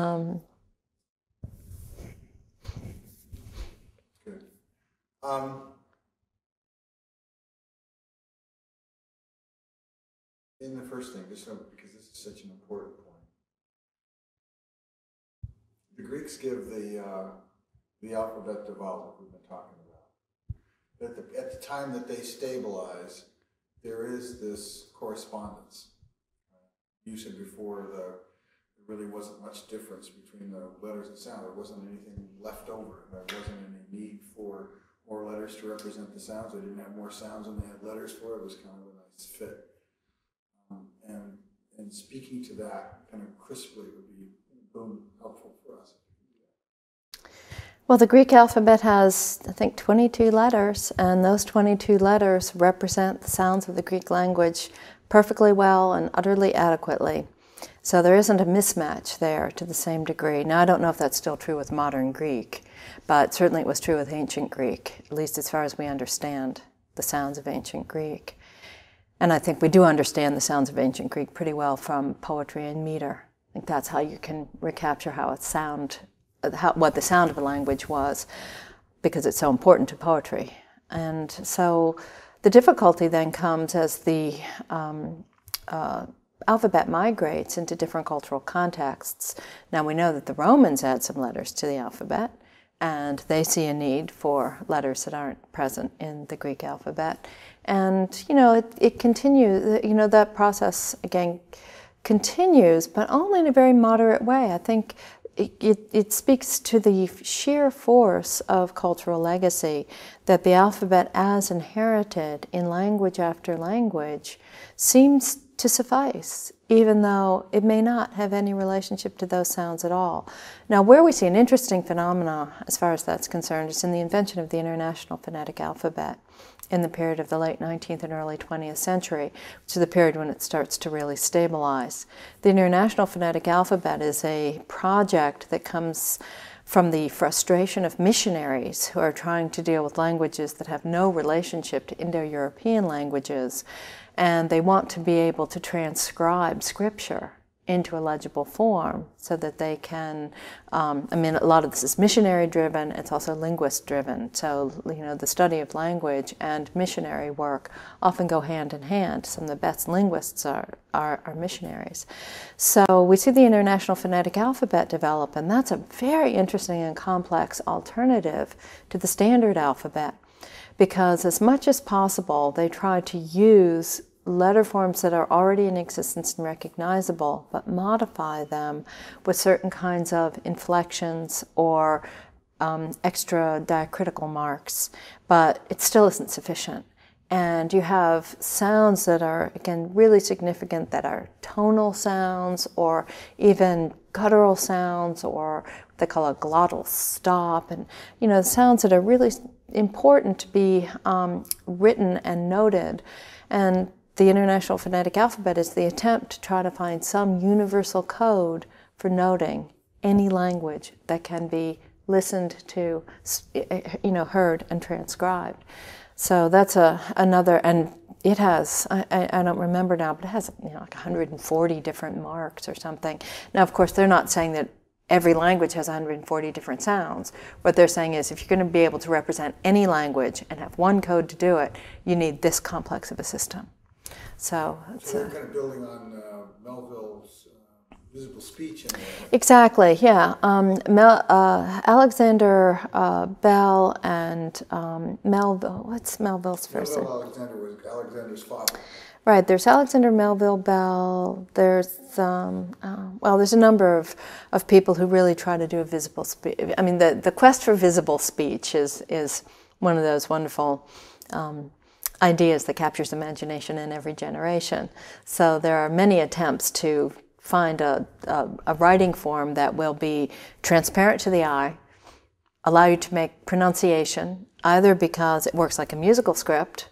In the first thing, just because this is such an important point, the Greeks give the alphabet development we've been talking about. At the time that they stabilize, there is this correspondence. You said before there really wasn't much difference between the letters and sound. There wasn't anything left over. There wasn't any need for more letters to represent the sounds. They didn't have more sounds than they had letters for. It was kind of a nice fit. And speaking to that kind of crisply would be boom, helpful for us. Well, the Greek alphabet has, I think, 22 letters, and those 22 letters represent the sounds of the Greek language perfectly well and utterly adequately. So there isn't a mismatch there to the same degree. Now, I don't know if that's still true with modern Greek, but certainly it was true with ancient Greek, at least as far as we understand the sounds of ancient Greek. And I think we do understand the sounds of ancient Greek pretty well from poetry and meter. I think that's how you can recapture how it sound, what the sound of a language was, because it's so important to poetry. And so the difficulty then comes as the alphabet migrates into different cultural contexts. Now, we know that the Romans add some letters to the alphabet, and they see a need for letters that aren't present in the Greek alphabet. And, it continues, that process, again, continues, but only in a very moderate way. I think it speaks to the sheer force of cultural legacy that the alphabet as inherited in language after language seems to suffice, even though it may not have any relationship to those sounds at all. Now, where we see an interesting phenomenon, as far as that's concerned, is in the invention of the International Phonetic Alphabet in the period of the late 19th and early 20th century, which is the period when it starts to really stabilize. The International Phonetic Alphabet is a project that comes from the frustration of missionaries who are trying to deal with languages that have no relationship to Indo-European languages, and they want to be able to transcribe scripture into a legible form so that they can, I mean, a lot of this is missionary driven, it's also linguist driven. So, you know, the study of language and missionary work often go hand in hand. Some of the best linguists are missionaries. So we see the International Phonetic Alphabet develop, and that's a very interesting and complex alternative to the standard alphabet, because as much as possible, they try to use letter forms that are already in existence and recognizable, but modify them with certain kinds of inflections or extra diacritical marks, but it still isn't sufficient. And you have sounds that are, again, really significant, that are tonal sounds or even guttural sounds, or what they call a glottal stop, and, you know, sounds that are really important to be written and noted. And the International Phonetic Alphabet is the attempt to try to find some universal code for noting any language that can be listened to, you know, heard and transcribed. So that's another, and it has, I don't remember now, but it has, you know, like 140 different marks or something. Now, of course, they're not saying that every language has 140 different sounds. What they're saying is, if you're going to be able to represent any language and have one code to do it, you need this complex of a system. So it's so kind of building on Melville's visible speech. Exactly, yeah. Alexander Bell and Melville, what's Melville's first name? Alexander was Alexander's father. Right, there's Alexander Melville Bell, there's, well, there's a number of people who really try to do a visible speech. I mean, the quest for visible speech is one of those wonderful ideas that captures imagination in every generation. So there are many attempts to find a writing form that will be transparent to the eye, allow you to make pronunciation, either because it works like a musical script,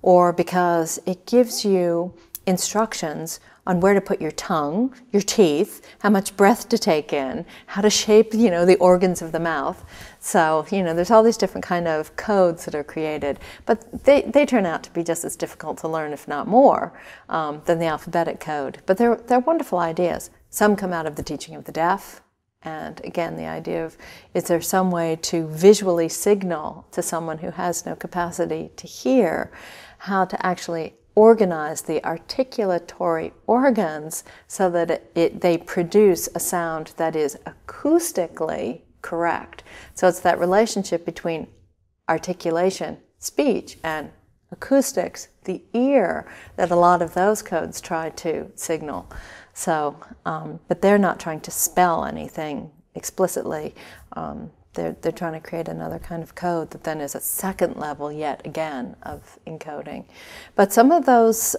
or because it gives you instructions on where to put your tongue, your teeth, how much breath to take in, how to shape, you know, the organs of the mouth. So, you know, there's all these different kind of codes that are created, but they turn out to be just as difficult to learn, if not more, than the alphabetic code. But they're wonderful ideas. Some come out of the teaching of the deaf. And again, the idea of, is there some way to visually signal to someone who has no capacity to hear how to actually organize the articulatory organs so that they produce a sound that is acoustically correct. So it's that relationship between articulation, speech, and acoustics, the ear, that a lot of those codes try to signal. So, but they're not trying to spell anything explicitly. They're trying to create another kind of code that then is a second level, yet again, of encoding. But some of those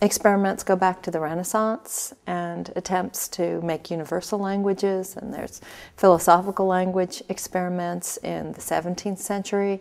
experiments go back to the Renaissance and attempts to make universal languages, and there's philosophical language experiments in the 17th century.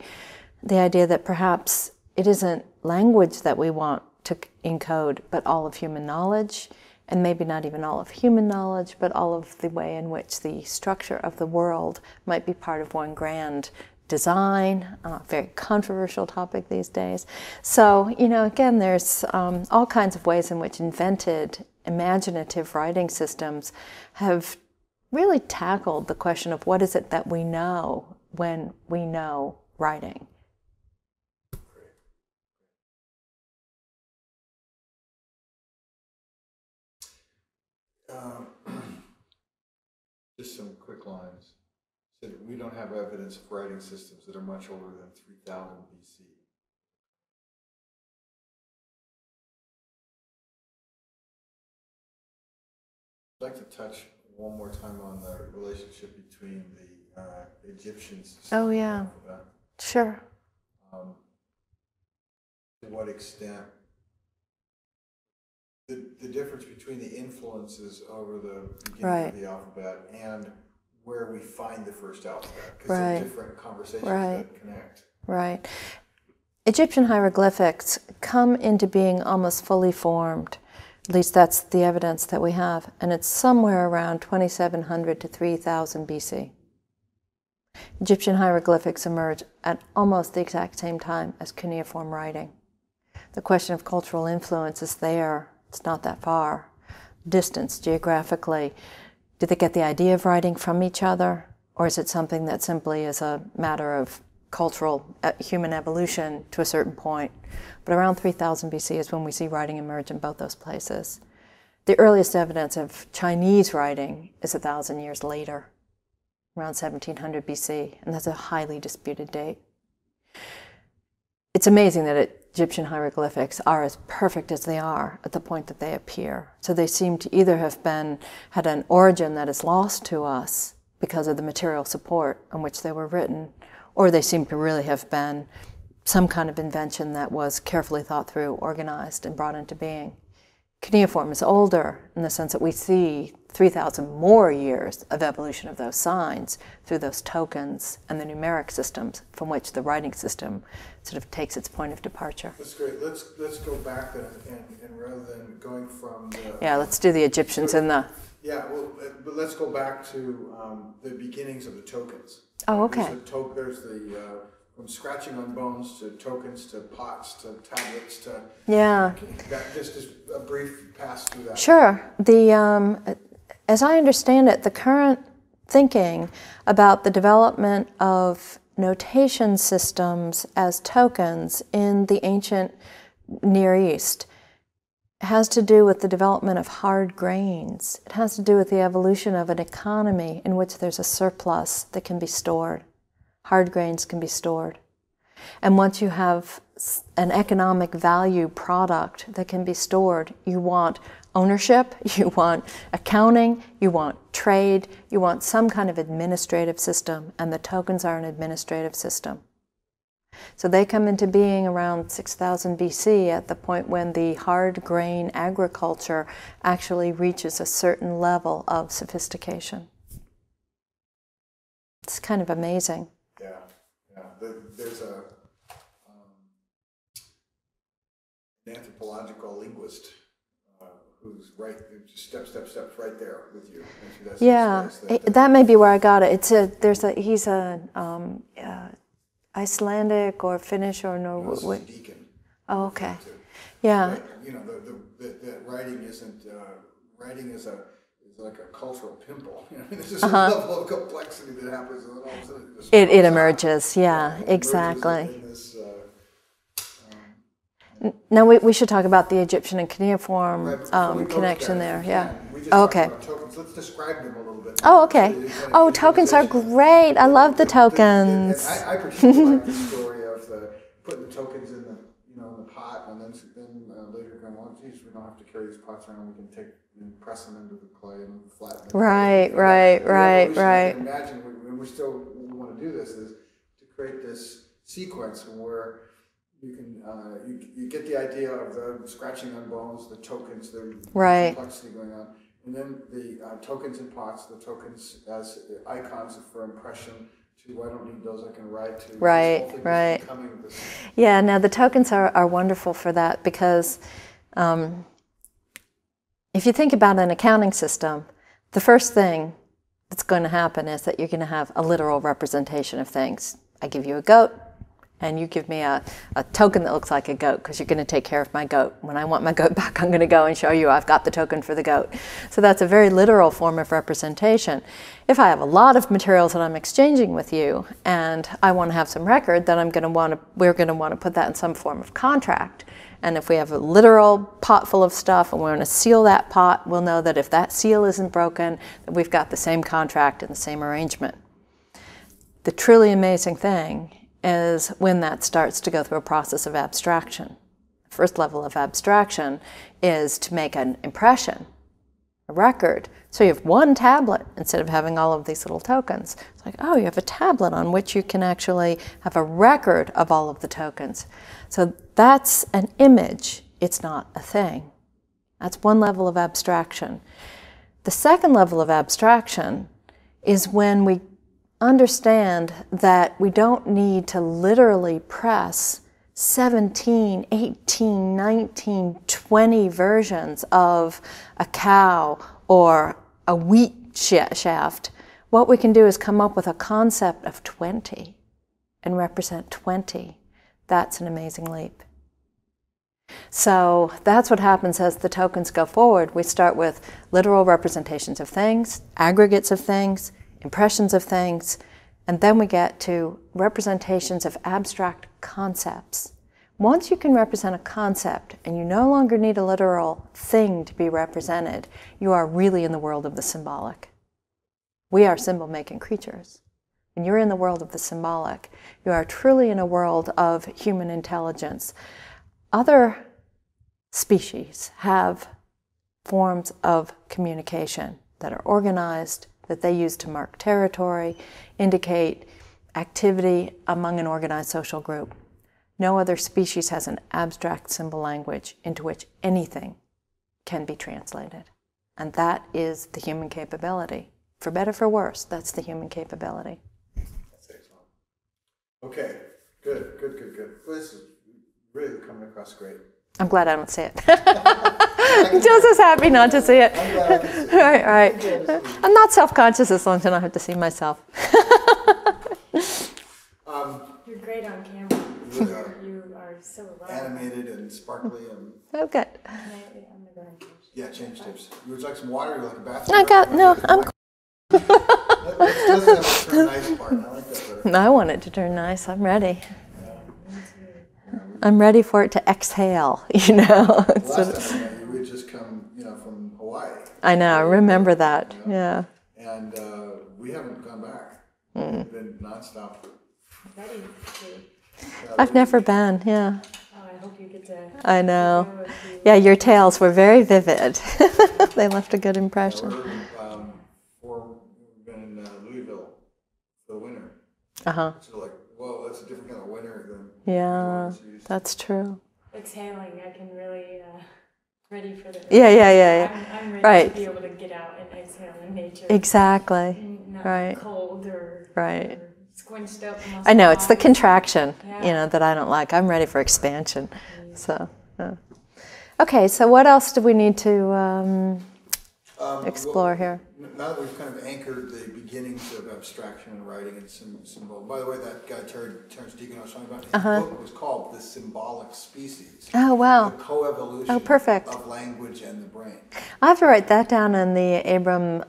The idea that perhaps it isn't language that we want to encode, but all of human knowledge. And maybe not even all of human knowledge, but all of the way in which the structure of the world might be part of one grand design, a very controversial topic these days. So, you know, again, there's all kinds of ways in which invented, imaginative writing systems have really tackled the question of what is it that we know when we know writing. Just some quick lines. So we don't have evidence of writing systems that are much older than 3000 BC. I'd like to touch one more time on the relationship between the Egyptians. Oh, yeah. Sure. To what extent the difference between the influences over the beginning of the alphabet and where we find the first alphabet, because there are different conversations that connect. Right. Egyptian hieroglyphics come into being almost fully formed, at least that's the evidence that we have, and it's somewhere around 2700 to 3000 BC. Egyptian hieroglyphics emerge at almost the exact same time as cuneiform writing. The question of cultural influence is there. It's not that far. distance geographically, do they get the idea of writing from each other? Or is it something that simply is a matter of cultural human evolution to a certain point? But around 3000 BC is when we see writing emerge in both those places. The earliest evidence of Chinese writing is 1,000 years later, around 1700 BC, and that's a highly disputed date. It's amazing that Egyptian hieroglyphics are as perfect as they are at the point that they appear. So they seem to either have had an origin that is lost to us because of the material support on which they were written, or they seem to really have been some kind of invention that was carefully thought through, organized, and brought into being. Cuneiform is older in the sense that we see 3,000 more years of evolution of those signs through those tokens and the numeric systems from which the writing system sort of takes its point of departure. That's great. Let's go back then, and rather than going from the... Yeah, let's do the Egyptians in the... Yeah, well, but let's go back to the beginnings of the tokens. Oh, okay. There's the from scratching on bones to tokens to pots to tablets to... Yeah. Just a brief pass through that. Sure. As I understand it, the current thinking about the development of notation systems as tokens in the ancient Near East has to do with the development of hard grains. It has to do with the evolution of an economy in which there's a surplus that can be stored. Hard grains can be stored. And once you have an economic value product that can be stored, you want ownership, you want accounting, you want trade, you want some kind of administrative system, and the tokens are an administrative system. So they come into being around 6000 BC at the point when the hard grain agriculture actually reaches a certain level of sophistication. It's kind of amazing. There's an anthropological linguist who's right, step right there with you. Yeah, that may be where I got it. He's an Icelandic or Finnish or Norwegian. Oh, okay. Yeah. But, you know, the writing isn't writing is a. Like a cultural pimple. You know, there's just a level of complexity that happens, and then all of a sudden it emerges, yeah, exactly. Now we should talk about the Egyptian and cuneiform connection there, yeah. Okay. Let's describe them a little bit. Oh, okay. Oh, tokens are great. I love the tokens. I particularly like the story of putting the tokens in the, in the pot, and then later going, well, geez, we don't have to carry these pots around. We can take and press them into the clay and flatten them. Right, right, right, right. Imagine, and we want to do this, is to create this sequence where you can you get the idea of the scratching on bones, the tokens, the complexity going on, and then the tokens in pots, the tokens as icons for impression. I don't need those, I can write to. Right, right. Yeah, now the tokens are wonderful for that because if you think about an accounting system, the first thing that's going to happen is that you're going to have a literal representation of things. I give you a goat, and you give me a token that looks like a goat because you're going to take care of my goat. When I want my goat back, I'm going to go and show you I've got the token for the goat. So that's a very literal form of representation. If I have a lot of materials that I'm exchanging with you and I want to have some record, then we're going to want to put that in some form of contract. And if we have a literal pot full of stuff and we're going to seal that pot, we'll know that if that seal isn't broken, that we've got the same contract and the same arrangement. The truly amazing thing is when that starts to go through a process of abstraction. The first level of abstraction is to make an impression, a record. So you have one tablet instead of having all of these little tokens. It's like, oh, you have a tablet on which you can actually have a record of all of the tokens. So that's an image, it's not a thing. That's one level of abstraction. The second level of abstraction is when we understand that we don't need to literally press 17, 18, 19, 20 versions of a cow or a wheat shaft. What we can do is come up with a concept of 20 and represent 20. That's an amazing leap. So that's what happens as the tokens go forward. We start with literal representations of things, aggregates of things, impressions of things, and then we get to representations of abstract concepts. Once you can represent a concept and you no longer need a literal thing to be represented, you are really in the world of the symbolic. We are symbol-making creatures. When you're in the world of the symbolic, you are truly in a world of human intelligence. Other species have forms of communication that are organized, that they use to mark territory, indicate activity among an organized social group. No other species has an abstract symbol language into which anything can be translated. And that is the human capability. For better, for worse, that's the human capability. That's excellent. Okay, good, good, good, good. Well, this is really coming across great. I'm glad I don't see it. Just as happy not to see it. I'm glad I can see it. All right, all right. I'm not self-conscious as long as I don't have to see myself. You're great on camera. You are so alive. Animated and sparkly. And oh, good. Yeah, change tips. You would like some water? You like a bathroom? I got, no, I'm cool. I want it to turn nice. I'm ready. I'm ready for it to exhale, you know. Last time, you would just come, you know, from Hawaii. I know. I remember that. You know? Yeah. And we haven't gone back. Mm. We've been nonstop. I've never been. Yeah. Oh, I hope you get to. I know. Yeah, your tales were very vivid. They left a good impression. We've been in Louisville for the winter. So like, whoa, that's a different kind of winter than. Yeah, that's true. Exhaling, I can really, ready for the... Yeah. I'm ready to be able to get out and exhale in nature. Exactly. Not cold or, or squinched up. I know, it's the contraction, you know, that I don't like. I'm ready for expansion. So, okay, so what else do we need to explore here? Now that we've kind of anchored the beginnings of abstraction and writing and symbol. By the way, that guy Terence Deacon I was talking about, his book was called "The Symbolic Species." Oh wow! The coevolution of language and the brain. I have to write that down in the Abram,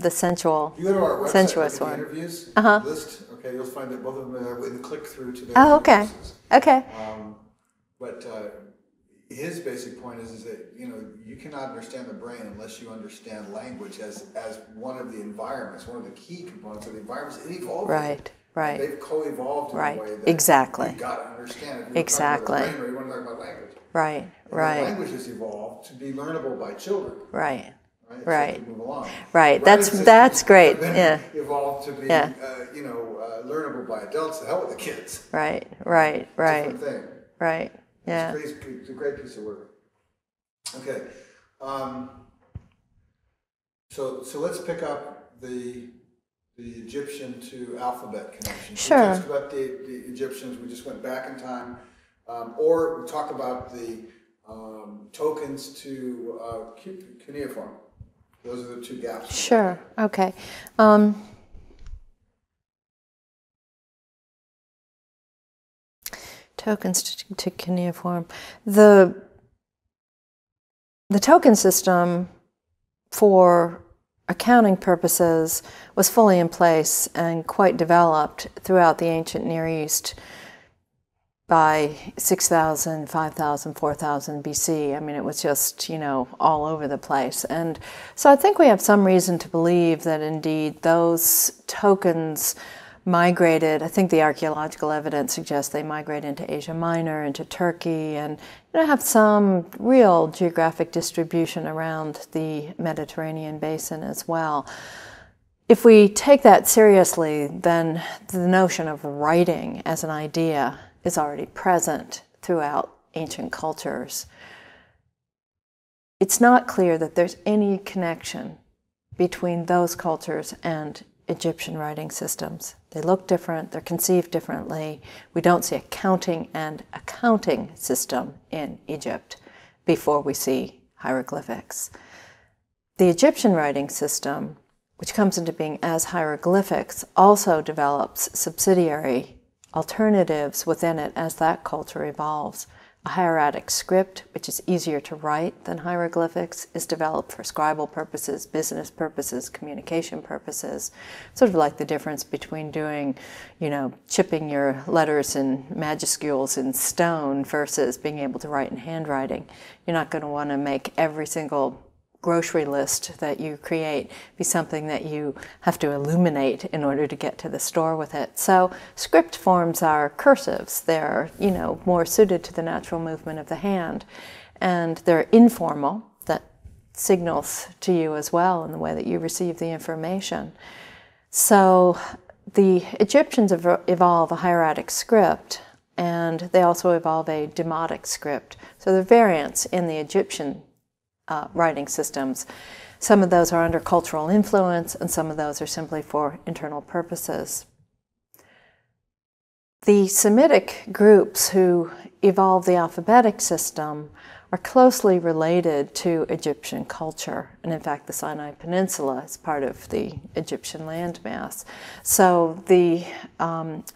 the sensual, you go to our website, sensuous one. The interviews list. Okay, you'll find that both of them are with a click through to their okay. But his basic point is that, you know, you cannot understand the brain unless you understand language as one of the environments, one of the key components of the environments. It evolved. Right. They've co-evolved in a way that you've got to understand. If you're talking about the brain, or you want to talk about language. Right. Language has evolved to be learnable by children. Right. So move along. That's great. Yeah. Evolved to be you know, learnable by adults. The hell with the kids. Right. Different thing. Yeah, it's a great piece of work. Okay, so let's pick up the Egyptian to alphabet connection. Sure. We talked about the Egyptians. We just went back in time, or we talk about the tokens to cuneiform. Those are the two gaps. Sure. Okay. Tokens to cuneiform. The token system for accounting purposes was fully in place and quite developed throughout the ancient Near East by 6,000, 5,000, 4,000 BC. I mean, it was just, you know, all over the place. And so I think we have some reason to believe that indeed those tokens migrated. I think the archaeological evidence suggests they migrate into Asia Minor, into Turkey, and, you know, have some real geographic distribution around the Mediterranean basin as well. If we take that seriously, then the notion of writing as an idea is already present throughout ancient cultures. It's not clear that there's any connection between those cultures and Egyptian writing systems. They look different, they're conceived differently. We don't see a counting and accounting system in Egypt before we see hieroglyphics. The Egyptian writing system, which comes into being as hieroglyphics, also develops subsidiary alternatives within it as that culture evolves. Hieratic script, which is easier to write than hieroglyphics, is developed for scribal purposes, business purposes, communication purposes. Sort of like the difference between doing, you know, chipping your letters and majuscules in stone versus being able to write in handwriting. You're not going to want to make every single grocery list that you create be something that you have to illuminate in order to get to the store with it. So script forms are cursives. They're, you know, more suited to the natural movement of the hand. And they're informal. That signals to you as well in the way that you receive the information. So the Egyptians evolve a hieratic script, and they also evolve a demotic script. So there are variants in the Egyptian writing systems. Some of those are under cultural influence, and some of those are simply for internal purposes. The Semitic groups who evolved the alphabetic system are closely related to Egyptian culture, and in fact the Sinai Peninsula is part of the Egyptian landmass. So the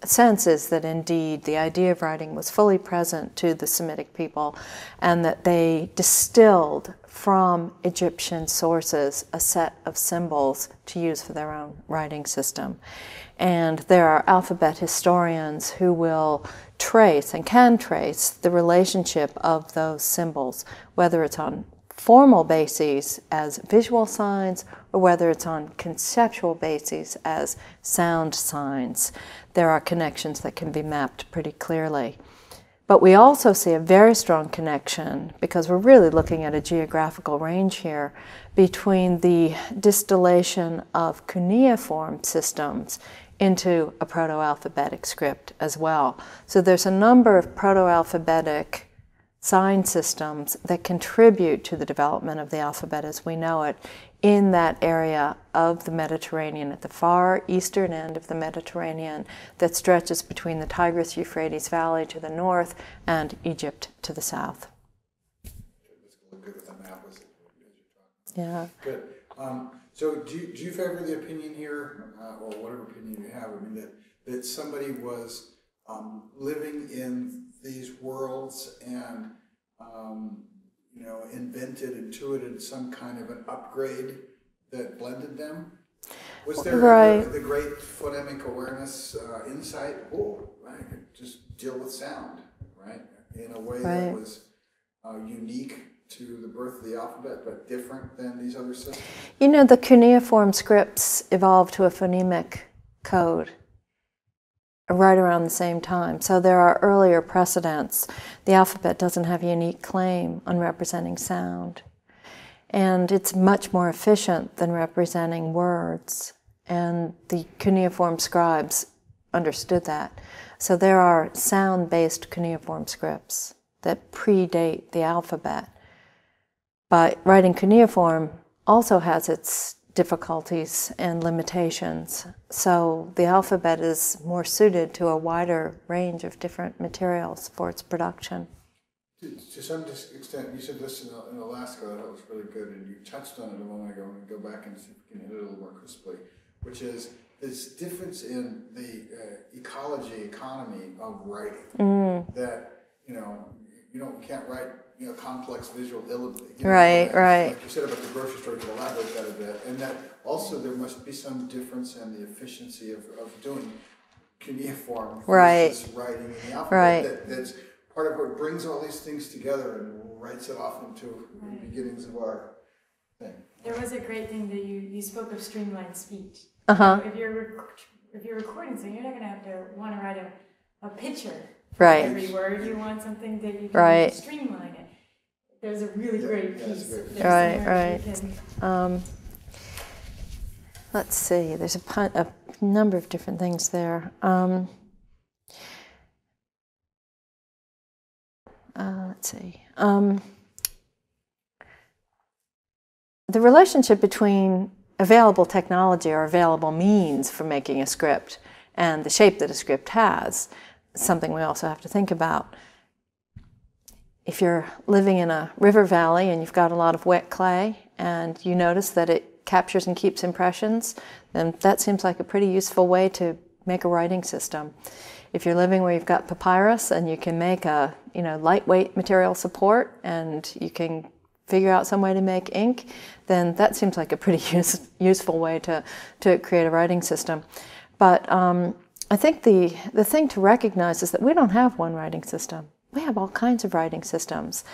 sense is that indeed the idea of writing was fully present to the Semitic people, and that they distilled from Egyptian sources a set of symbols to use for their own writing system. And there are alphabet historians who will trace and can trace the relationship of those symbols, whether it's on formal bases as visual signs or whether it's on conceptual bases as sound signs. There are connections that can be mapped pretty clearly. But we also see a very strong connection, because we're really looking at a geographical range here, between the distillation of cuneiform systems into a proto-alphabetic script as well. So there's a number of proto-alphabetic sign systems that contribute to the development of the alphabet as we know it in that area of the Mediterranean, at the far eastern end of the Mediterranean that stretches between the Tigris-Euphrates Valley to the north and Egypt to the south. Yeah. Good. So do you favor the opinion here, or whatever opinion you have, I mean, that somebody was living in these worlds and you know, invented, intuited some kind of an upgrade that blended them? Was there the great phonemic awareness insight? Oh, I could just deal with sound, right? In a way that was unique to the birth of the alphabet, but different than these other systems? You know, the cuneiform scripts evolved to a phonemic code right around the same time. So there are earlier precedents. The alphabet doesn't have a unique claim on representing sound. And it's much more efficient than representing words. And the cuneiform scribes understood that. So there are sound-based cuneiform scripts that predate the alphabet. But writing cuneiform also has its difficulties and limitations. So the alphabet is more suited to a wider range of different materials for its production. To some extent, you said this in Alaska, that was really good, and you touched on it a moment ago. I'm going to go back and see if we can hit it a little more crisply, which is this difference in the ecology, economy of writing. Mm. That, you know, you can't write, you know, complex visual imagery. Right. Like you said about the grocery store, to elaborate that a bit. And that also there must be some difference in the efficiency of doing cuneiform versus writing in the alphabet. Right. That's part of what brings all these things together and writes it off into the beginnings of our thing. There was a great thing that you spoke of streamlined speech. Uh-huh. So if you're recording something, you're not going to have to want to write a picture. Right. Every word, you want something that you can streamline it. There's a really great piece. Let's see. There's a number of different things there. Let's see. The relationship between available technology or available means for making a script and the shape that a script has. Something we also have to think about. If you're living in a river valley and you've got a lot of wet clay and you notice that it captures and keeps impressions, then that seems like a pretty useful way to make a writing system. If you're living where you've got papyrus and you can make a, you know, lightweight material support and you can figure out some way to make ink, then that seems like a pretty useful way to create a writing system. But I think the thing to recognize is that we don't have one writing system. We have all kinds of writing systems,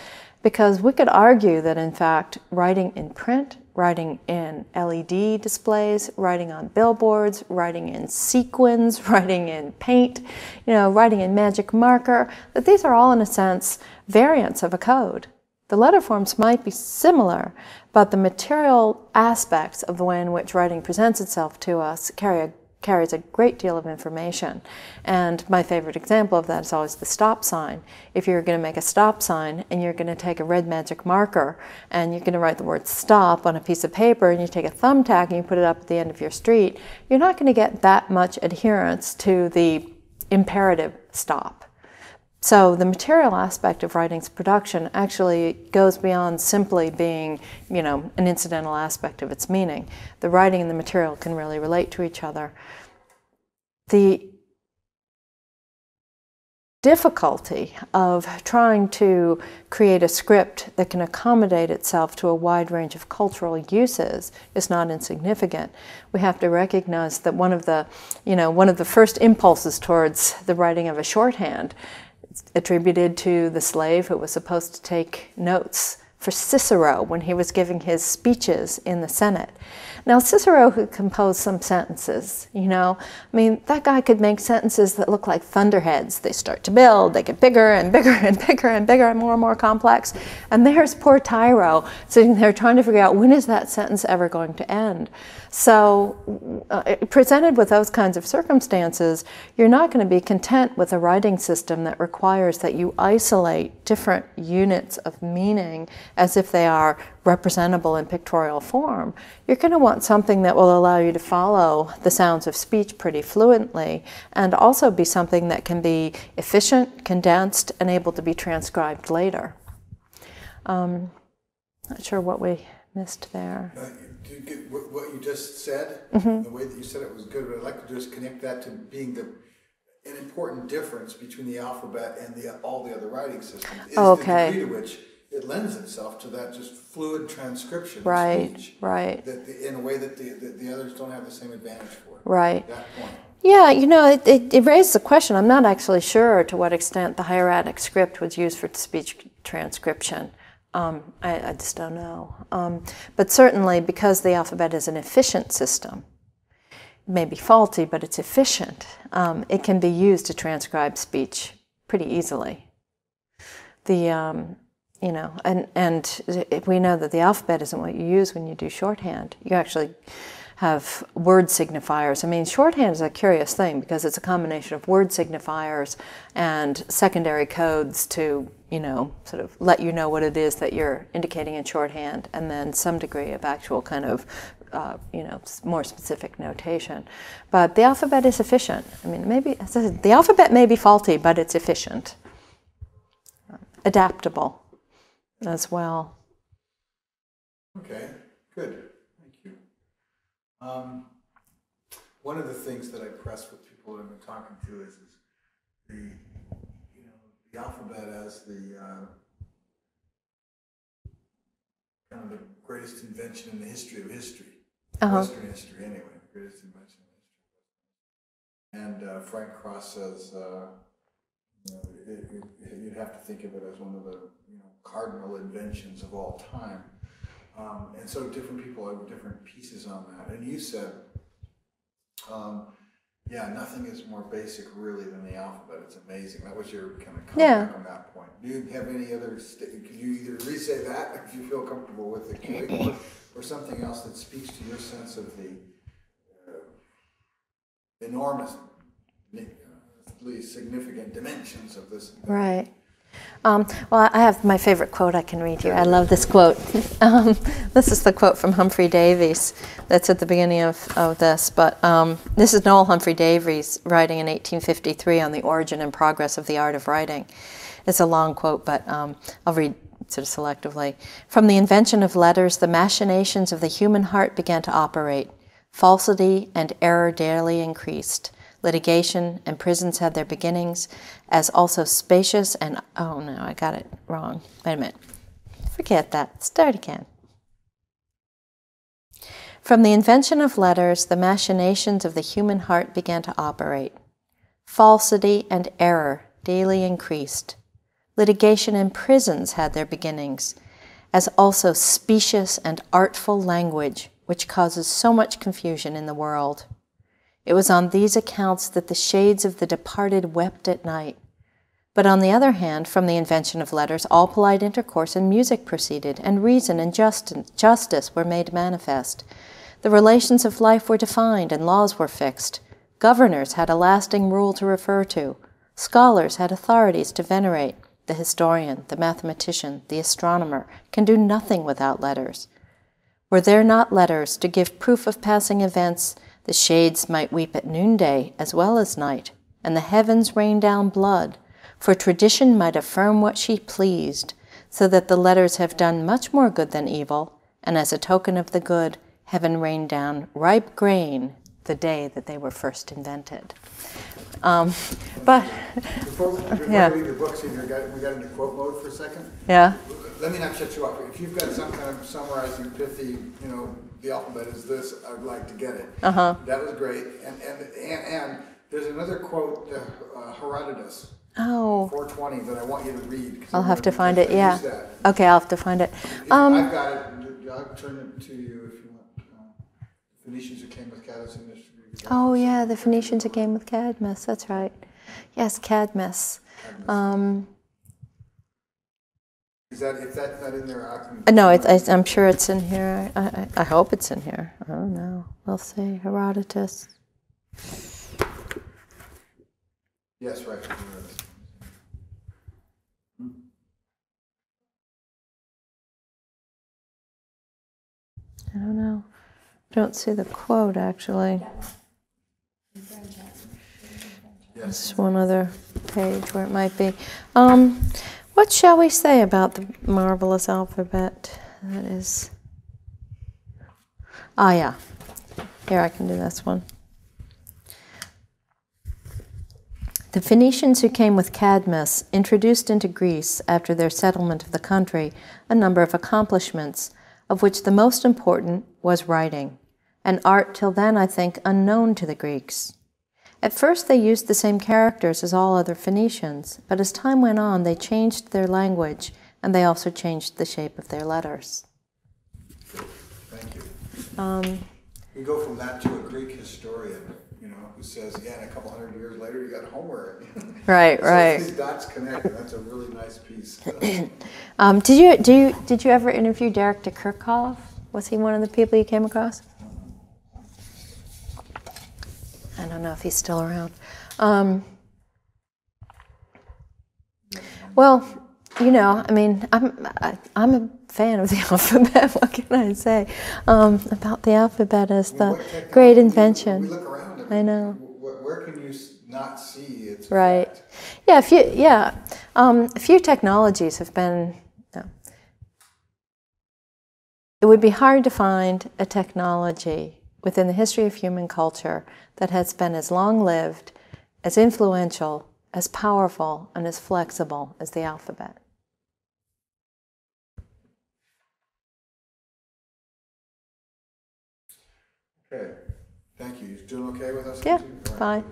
because we could argue that, in fact, writing in print, writing in LED displays, writing on billboards, writing in sequins, writing in paint, you know, writing in magic marker, that these are all, in a sense, variants of a code. The letter forms might be similar, but the material aspects of the way in which writing presents itself to us carries a great deal of information. And my favorite example of that is always the stop sign. If you're going to make a stop sign and you're going to take a red magic marker and you're going to write the word stop on a piece of paper and you take a thumbtack and you put it up at the end of your street, you're not going to get that much adherence to the imperative stop. So the material aspect of writing's production actually goes beyond simply being, you know, an incidental aspect of its meaning. The writing and the material can really relate to each other. The difficulty of trying to create a script that can accommodate itself to a wide range of cultural uses is not insignificant. We have to recognize that one of the first impulses towards the writing of a shorthand attributed to the slave who was supposed to take notes for Cicero when he was giving his speeches in the Senate. Now, Cicero could compose some sentences, you know. I mean, that guy could make sentences that look like thunderheads. They start to build, they get bigger and bigger and bigger and bigger and more complex. And there's poor Tiro sitting there trying to figure out, when is that sentence ever going to end? So presented with those kinds of circumstances, you're not going to be content with a writing system that requires that you isolate different units of meaning as if they are representable in pictorial form. You're going to want something that will allow you to follow the sounds of speech pretty fluently, and also be something that can be efficient, condensed, and able to be transcribed later. Not sure what we missed there. What you just said, the way that you said it was good. What I'd like to do is connect that to being an important difference between the alphabet and all the other writing systems, is the degree to which it lends itself to that just fluid transcription of speech, that in a way that the others don't have the same advantage for. Right. That point. Yeah, you know, it raises a question. I'm not actually sure to what extent the hieratic script was used for speech transcription. I just don't know. But certainly, because the alphabet is an efficient system, it may be faulty, but it's efficient. It can be used to transcribe speech pretty easily. You know, and we know that the alphabet isn't what you use when you do shorthand. You actually have word signifiers. I mean, shorthand is a curious thing because it's a combination of word signifiers and secondary codes to, you know, sort of let you know what it is that you're indicating in shorthand, and then some degree of actual kind of, you know, more specific notation. But the alphabet is efficient. I mean, maybe the alphabet may be faulty, but it's efficient, adaptable as well. Okay, good. Thank you. One of the things that I press with people that I've been talking to is the alphabet as the kind of the greatest invention in the history of history, Western history anyway, the greatest invention in history. And Frank Cross says, you know, you'd have to think of it as one of the cardinal inventions of all time. And so different people have different pieces on that. And you said, yeah, nothing is more basic really than the alphabet. It's amazing. That was your kind of comment on that point. Do you have any other, could you either re-say that if you feel comfortable with it, or something else that speaks to your sense of the enormous, significant dimensions of this event? Right. Well, I have my favorite quote I can read here. I love this quote. This is the quote from Humphrey Davies that's at the beginning of this, but this is Noel Humphrey Davies writing in 1853 on the origin and progress of the art of writing. It's a long quote, but I'll read sort of selectively. "From the invention of letters, the machinations of the human heart began to operate. Falsity and error daily increased. litigation, and prisons had their beginnings, as also spacious and... Oh, no, I got it wrong. Wait a minute. Forget that. Start again. From the invention of letters, the machinations of the human heart began to operate. Falsity and error daily increased. Litigation and prisons had their beginnings, as also specious and artful language, which causes so much confusion in the world. It was on these accounts that the shades of the departed wept at night. But on the other hand, from the invention of letters, all polite intercourse and music proceeded, and reason and justice were made manifest. The relations of life were defined, and laws were fixed. Governors had a lasting rule to refer to. Scholars had authorities to venerate. The historian, the mathematician, the astronomer can do nothing without letters. Were there not letters to give proof of passing events, the shades might weep at noonday as well as night, and the heavens rain down blood, for tradition might affirm what she pleased, so that the letters have done much more good than evil, and as a token of the good, heaven rained down ripe grain the day that they were first invented. But before we read your books, and we got into quote mode for a second. Yeah. Let me not shut you off. If you've got some kind of summarizing pithy, you know, the alphabet is this, I'd like to get it. Uh-huh. That was great. And there's another quote, Herodotus. Oh. 420 that I want you to read. I'll have to find it. Yeah. Okay, I'll have to find it. I've got it. I'll turn it to you if you want. Phoenicians who came with Cadmus and Mystery. Oh yeah, the Phoenicians who came with Cadmus, that's right. Yes, Cadmus. Is that, if that's not in there, no, I'm sure it's in here. I hope it's in here. I don't know. We'll see. Herodotus. Yes, right. I don't know. I don't see the quote, actually. Yes. One other page where it might be. What shall we say about the marvelous alphabet? That is... Ah, yeah. Here, I can do this one. The Phoenicians who came with Cadmus introduced into Greece, after their settlement of the country, a number of accomplishments, of which the most important was writing, an art till then, I think, unknown to the Greeks. At first they used the same characters as all other Phoenicians, but as time went on they changed their language, and they also changed the shape of their letters. Thank you. We go from that to a Greek historian, you know, who says, yeah, and a couple hundred years later you got Homer. Right, so right. These dots connect, and that's a really nice piece. Did you ever interview Derek de Kirchhoff? Was he one of the people you came across? I don't know if he's still around. Well, you know, I mean, I'm a fan of the alphabet. What can I say about the alphabet as the great invention? We look around at it. I know. Where can you not see its right? Effect? Yeah, a few technologies have been. It would be hard to find a technology within the history of human culture that has been as long-lived, as influential, as powerful, and as flexible as the alphabet. Okay, thank you. You doing okay with us? Yeah, fine.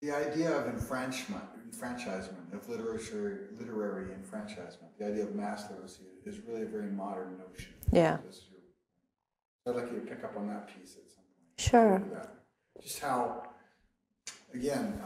The idea of enfranchisement, of literary enfranchisement, the idea of mass literacy is really a very modern notion. Yeah. I'd like you to pick up on that piece at some point. Sure. Just how, again,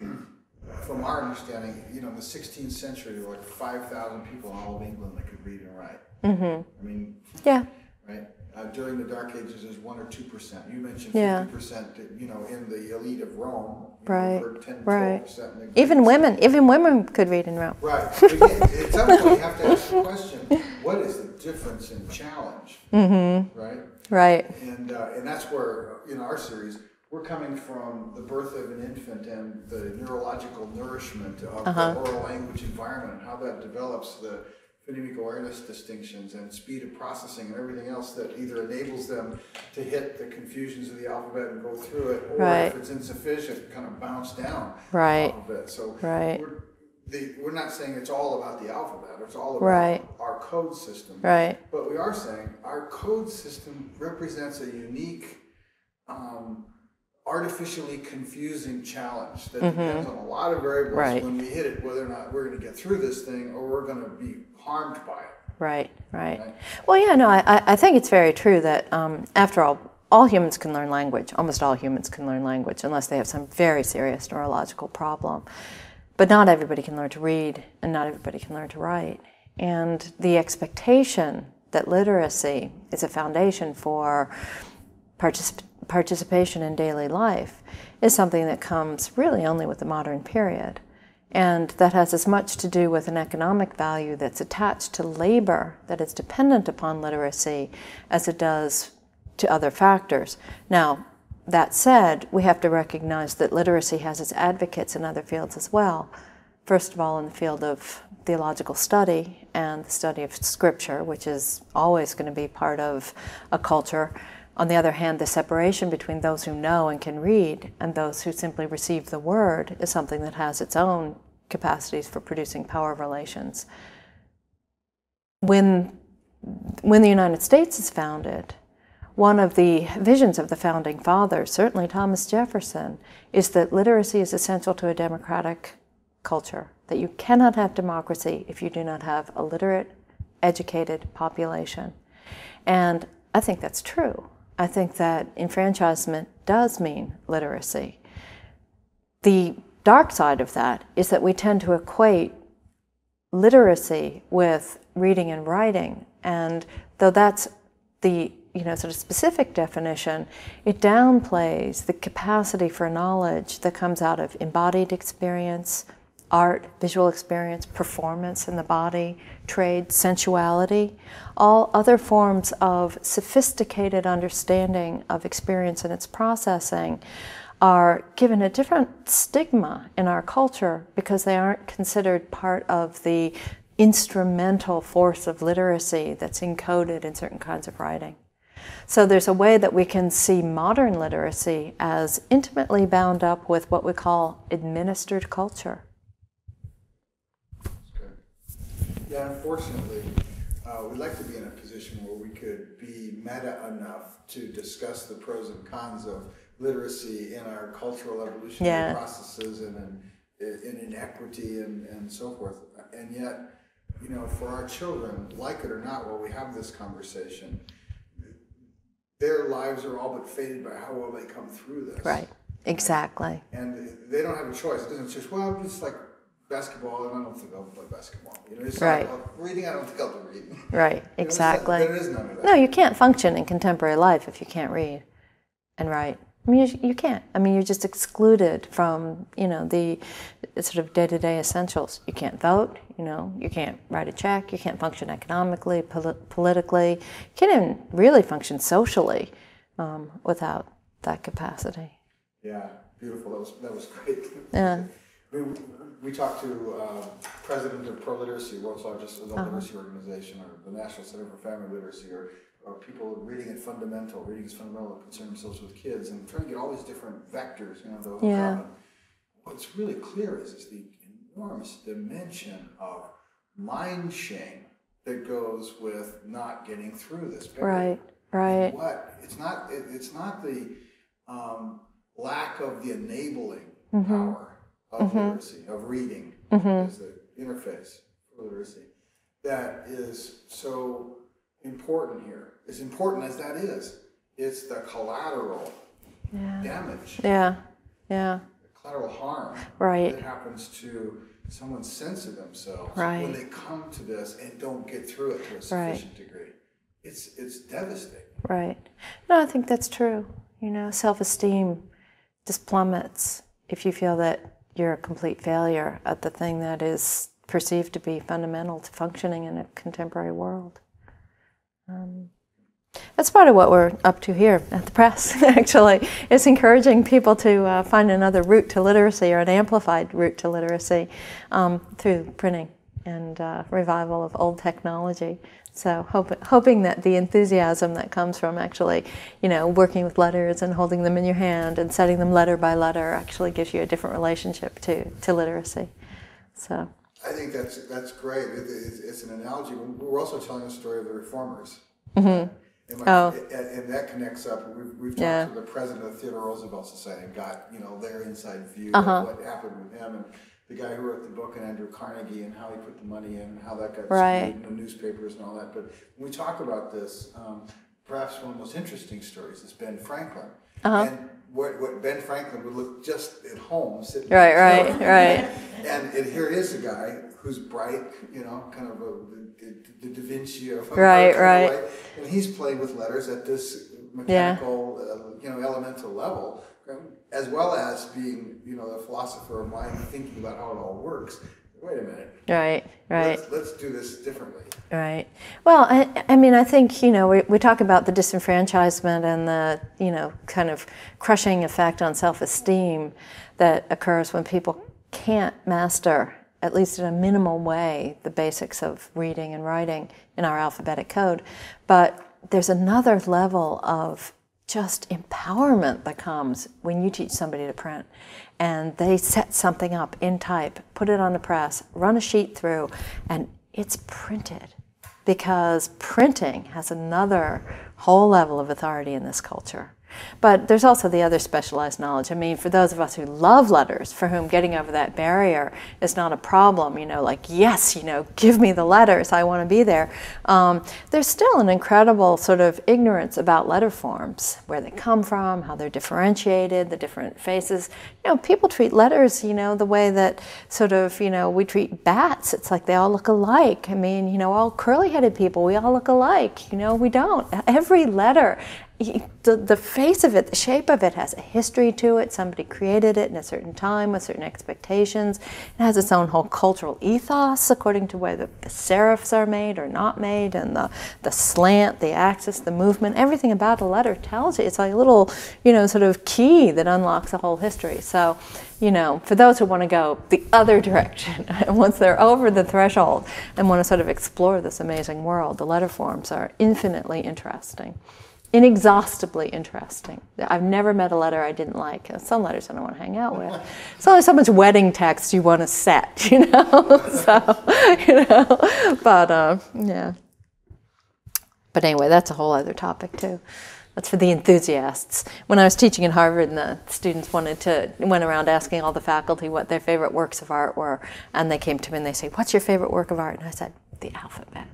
from our understanding, you know, in the 16th century, there were like 5,000 people in all of England that could read and write. Mm-hmm. I mean, yeah. Right? During the Dark Ages, there's 1 or 2%. You mentioned 50%, you know, in the elite of Rome. Right. Know, 10, right. Even women could read and wrote. Right. At some point, you have to ask the question: what is the difference in challenge? Mm-hmm. Right. Right. And that's where in our series we're coming from the birth of an infant and the neurological nourishment of the oral language environment, and how that develops the phonemic awareness distinctions and speed of processing and everything else that either enables them to hit the confusions of the alphabet and go through it, or if it's insufficient, kind of bounce down the alphabet. So we're not saying it's all about the alphabet, it's all about our code system. But we are saying our code system represents a unique, artificially confusing challenge that depends on a lot of variables when we hit it, whether or not we're going to get through this thing or we're going to be harmed by it. Well, yeah, no, I think it's very true that, after all humans can learn language. Almost all humans can learn language, unless they have some very serious neurological problem. But not everybody can learn to read, and not everybody can learn to write. And the expectation that literacy is a foundation for participation in daily life is something that comes really only with the modern period. And that has as much to do with an economic value that's attached to labor that is dependent upon literacy as it does to other factors. Now, that said, we have to recognize that literacy has its advocates in other fields as well. First of all, in the field of theological study and the study of scripture, which is always going to be part of a culture. On the other hand, the separation between those who know and can read and those who simply receive the word is something that has its own capacities for producing power relations. When the United States is founded, one of the visions of the founding fathers, certainly Thomas Jefferson, is that literacy is essential to a democratic culture, that you cannot have democracy if you do not have a literate, educated population. And I think that's true. I think that enfranchisement does mean literacy. The dark side of that is that we tend to equate literacy with reading and writing, and though that's the sort of specific definition, it downplays the capacity for knowledge that comes out of embodied experience, art, visual experience, performance in the body, trade, sensuality, all other forms of sophisticated understanding of experience and its processing are given a different stigma in our culture because they aren't considered part of the instrumental force of literacy that's encoded in certain kinds of writing. So there's a way that we can see modern literacy as intimately bound up with what we call administered culture. Yeah, unfortunately, we'd like to be in a position where we could be meta enough to discuss the pros and cons of literacy in our cultural evolutionary processes and in inequity and so forth. And yet, you know, for our children, like it or not, while we have this conversation, their lives are all but fated by how well they come through this. Right, exactly. And they don't have a choice. It doesn't just, well, it's like basketball, and I don't think I'll play basketball. You know, reading, I don't think I'll do reading. Right, exactly. There is none of that. No, you can't function in contemporary life if you can't read and write. I mean, you can't. I mean, you're just excluded from, the sort of day-to-day essentials. You can't vote, you can't write a check, you can't function economically, politically. You can't even really function socially without that capacity. Yeah, beautiful. That was great. Yeah. We talked to president of Pro-Literacy, world's largest adult literacy organization, or the National Center for Family Literacy, or people reading and fundamental. Reading is fundamental to concern themselves with kids, and trying to get all these different vectors, What's really clear is the enormous dimension of mind shame that goes with not getting through this paper. Right. It's not the lack of the enabling power of literacy, of reading, as the interface for literacy, that is so important here. As important as that is, it's the collateral damage. The collateral harm that happens to someone's sense of themselves when they come to this and don't get through it to a sufficient degree. It's devastating. Right. No, I think that's true. Self-esteem just plummets if you feel that you're a complete failure at the thing that is perceived to be fundamental to functioning in a contemporary world. That's part of what we're up to here at the press, actually. It's encouraging people to find another route to literacy, or an amplified route to literacy, through printing. and revival of old technology. So hoping that the enthusiasm that comes from actually, you know, working with letters and holding them in your hand and setting them letter by letter actually gives you a different relationship to literacy. So I think that's great. It's an analogy. We're also telling the story of the reformers. Mm-hmm. And that connects up. We've talked to the president of the Theodore Roosevelt Society and got, you know, their inside view of what happened with him, and the guy who wrote the book, and Andrew Carnegie, and how he put the money in and how that got in the newspapers and all that. But when we talk about this, perhaps one of the most interesting stories is Ben Franklin. And what Ben Franklin would look just at home sitting and here is a guy who's bright, you know, kind of the Da Vinci of light, and he's playing with letters at this mechanical, you know, elemental level, as well as being, you know, a philosopher of mind, thinking about how it all works. Wait a minute. Let's do this differently. Well, I mean, I think, you know, we talk about the disenfranchisement and the, you know, kind of crushing effect on self-esteem that occurs when people can't master, at least in a minimal way, the basics of reading and writing in our alphabetic code. But there's another level of just empowerment that comes when you teach somebody to print and they set something up in type, put it on the press, run a sheet through, and it's printed, because printing has another whole level of authority in this culture. But there's also the other specialized knowledge. I mean, for those of us who love letters, for whom getting over that barrier is not a problem, you know, like, yes, you know, give me the letters, I want to be there. There's still an incredible sort of ignorance about letter forms, where they come from, how they're differentiated, the different faces. You know, people treat letters, you know, the way that sort of, you know, we treat bats. It's like they all look alike. I mean, you know, all curly-headed people, we all look alike. You know, we don't. Every letter, the face of it, the shape of it has a history to it. Somebody created it in a certain time with certain expectations. It has its own whole cultural ethos according to whether the serifs are made or not made, and the slant, the axis, the movement, everything about a letter tells you. It's like a little, you know, sort of key that unlocks the whole history. So, you know, for those who want to go the other direction, once they're over the threshold and want to sort of explore this amazing world, the letter forms are infinitely interesting. Inexhaustibly interesting. I've never met a letter I didn't like. Some letters I don't want to hang out with. It's only so much wedding text you want to set, you know. So, you know, but yeah. But anyway, that's a whole other topic too. That's for the enthusiasts. When I was teaching at Harvard and the students went around asking all the faculty what their favorite works of art were, and they came to me and they say, "What's your favorite work of art?" And I said, "The alphabet."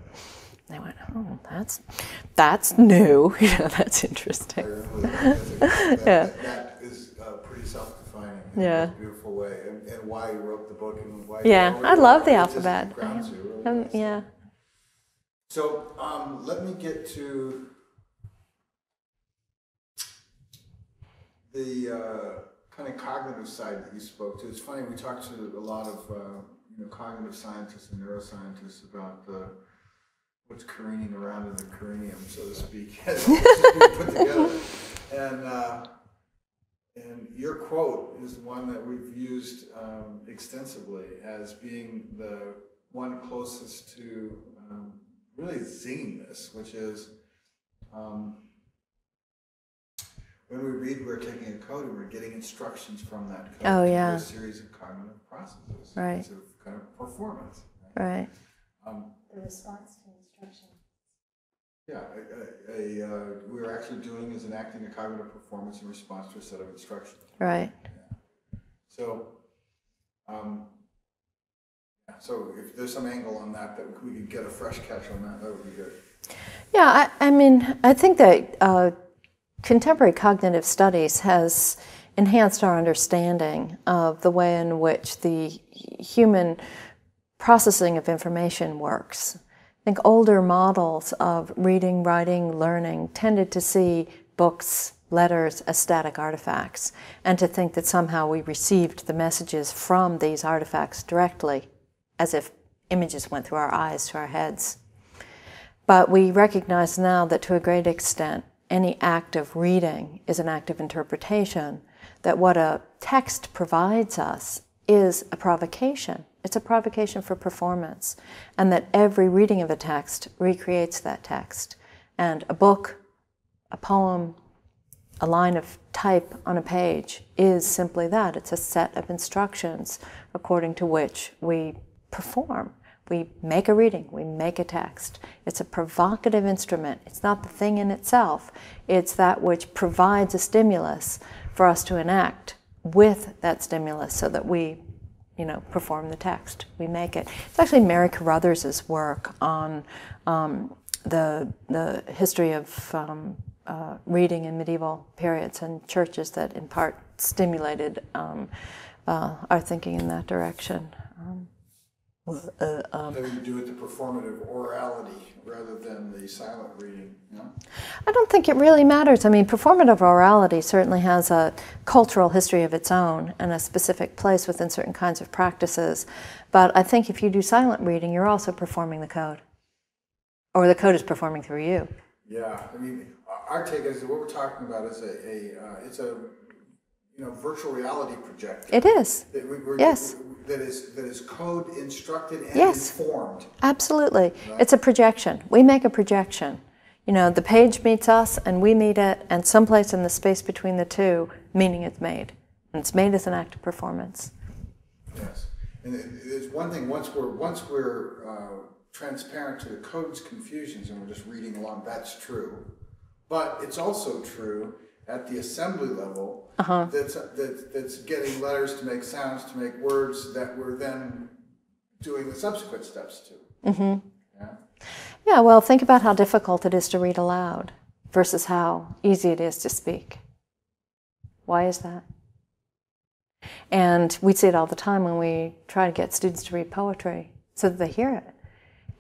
They went, "Oh, that's new. You know, that's interesting." That is pretty self-defining in a beautiful way, and why you wrote the book and why. Yeah, I love the alphabet. Yeah. So let me get to the kind of cognitive side that you spoke to. It's funny, we talked to a lot of you know, cognitive scientists and neuroscientists about the what's careening around in the cranium, so to speak, put together. And your quote is one that we've used extensively as being the one closest to really zinginess, which is when we read, we're taking a code and we're getting instructions from that code through a series of cognitive processes, it's a kind of performance, the response to instruction. Yeah, we were actually doing is enacting a cognitive performance in response to a set of instructions. So, so if there's some angle on that that we could get a fresh catch on that, that would be good. Yeah, I mean, I think that contemporary cognitive studies has enhanced our understanding of the way in which the human processing of information works. I think older models of reading, writing, learning tended to see books, letters as static artifacts, and to think that somehow we received the messages from these artifacts directly, as if images went through our eyes to our heads. But we recognize now that to a great extent, any act of reading is an act of interpretation, that what a text provides us is a provocation, It's a provocation for performance, and that every reading of a text recreates that text. And a book, a poem, a line of type on a page is simply that. It's a set of instructions according to which we perform. We make a reading, we make a text. It's a provocative instrument. It's not the thing in itself. It's that which provides a stimulus for us to enact with that stimulus so that we, you know, perform the text. We make it. It's actually Mary Carruthers' work on the history of reading in medieval periods and churches that in part stimulated our thinking in that direction. They would do it the performative orality rather than the silent reading, no? I don't think it really matters. I mean, performative orality certainly has a cultural history of its own and a specific place within certain kinds of practices. But I think if you do silent reading, you're also performing the code. Or the code is performing through you. Yeah, I mean, our take is that what we're talking about is a you know, virtual reality projector. It is. That yes. That is code instructed and informed. Absolutely. Right? It's a projection. We make a projection. You know, the page meets us and we meet it, and someplace in the space between the two, meaning it's made. And it's made as an act of performance. Yes. And it's one thing, once we're transparent to the code's confusions and we're just reading along, that's true. But it's also true at the assembly level, that's getting letters to make sounds, to make words that we're then doing the subsequent steps to. Mm-hmm. Yeah, well, think about how difficult it is to read aloud versus how easy it is to speak. Why is that? And we see it all the time when we try to get students to read poetry so that they hear it.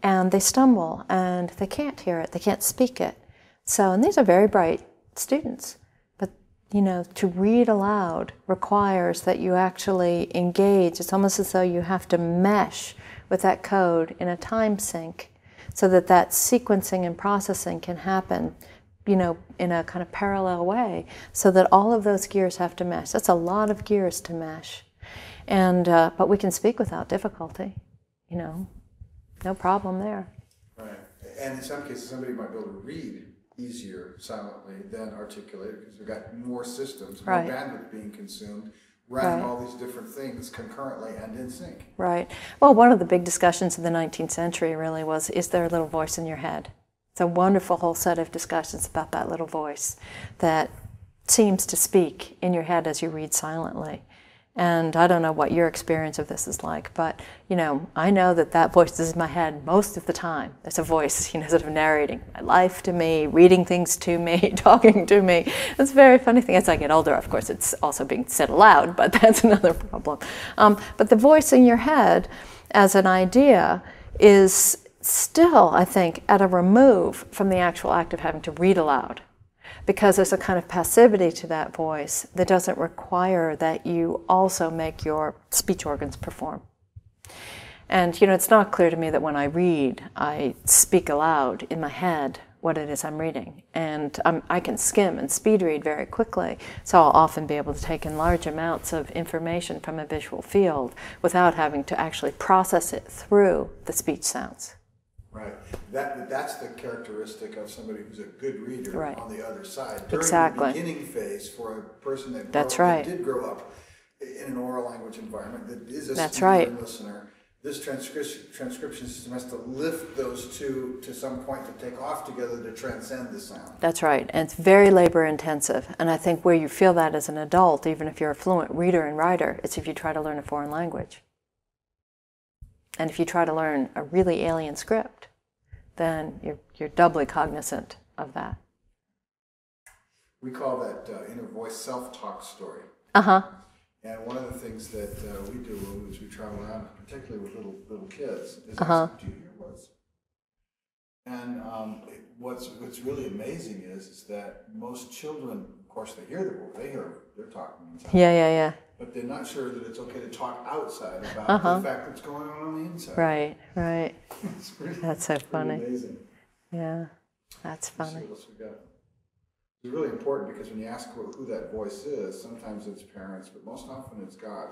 And they stumble, and they can't hear it, they can't speak it. So, and these are very bright students. You know, to read aloud requires that you actually engage. It's almost as though you have to mesh with that code in a time sync so that that sequencing and processing can happen, you know, in a kind of parallel way so that all of those gears have to mesh. That's a lot of gears to mesh. And, but we can speak without difficulty, you know, no problem there. Right. And in some cases, somebody might be able to read easier silently than articulated because we've got more systems, more bandwidth being consumed, running all these different things concurrently and in sync. Right. Well, one of the big discussions in the 19th century really was, is there a little voice in your head? It's a wonderful whole set of discussions about that little voice that seems to speak in your head as you read silently. And I don't know what your experience of this is like, but, you know, I know that that voice is in my head most of the time. It's a voice, you know, sort of narrating my life to me, reading things to me, talking to me. It's a very funny thing. As I get older, of course, it's also being said aloud, but that's another problem. But the voice in your head as an idea is still, I think, at a remove from the actual act of having to read aloud, because there's a kind of passivity to that voice that doesn't require that you also make your speech organs perform. And, you know, it's not clear to me that when I read, I speak aloud in my head what it is I'm reading. And I can skim and speed read very quickly, so I'll often be able to take in large amounts of information from a visual field without having to actually process it through the speech sounds. Right. That's the characteristic of somebody who's a good reader on the other side. During the beginning phase for a person that did grow up in an oral language environment that is a listener, this transcription system has to lift those two to some point to take off together to transcend the sound. That's right. And it's very labor intensive. And I think where you feel that as an adult, even if you're a fluent reader and writer, it's if you try to learn a foreign language. And if you try to learn a really alien script, then you're doubly cognizant of that. We call that inner voice self-talk story. And one of the things that we do is we travel around, particularly with little kids, is ask them, do you hear words? And what's really amazing is that most children, of course, they hear the word, they're talking inside. Yeah. But they're not sure that it's okay to talk outside about the fact that's going on the inside. Right. That's so funny. Amazing. Yeah, that's funny. Let's see what else we got. It's really important because when you ask who that voice is, sometimes it's parents, but most often it's God.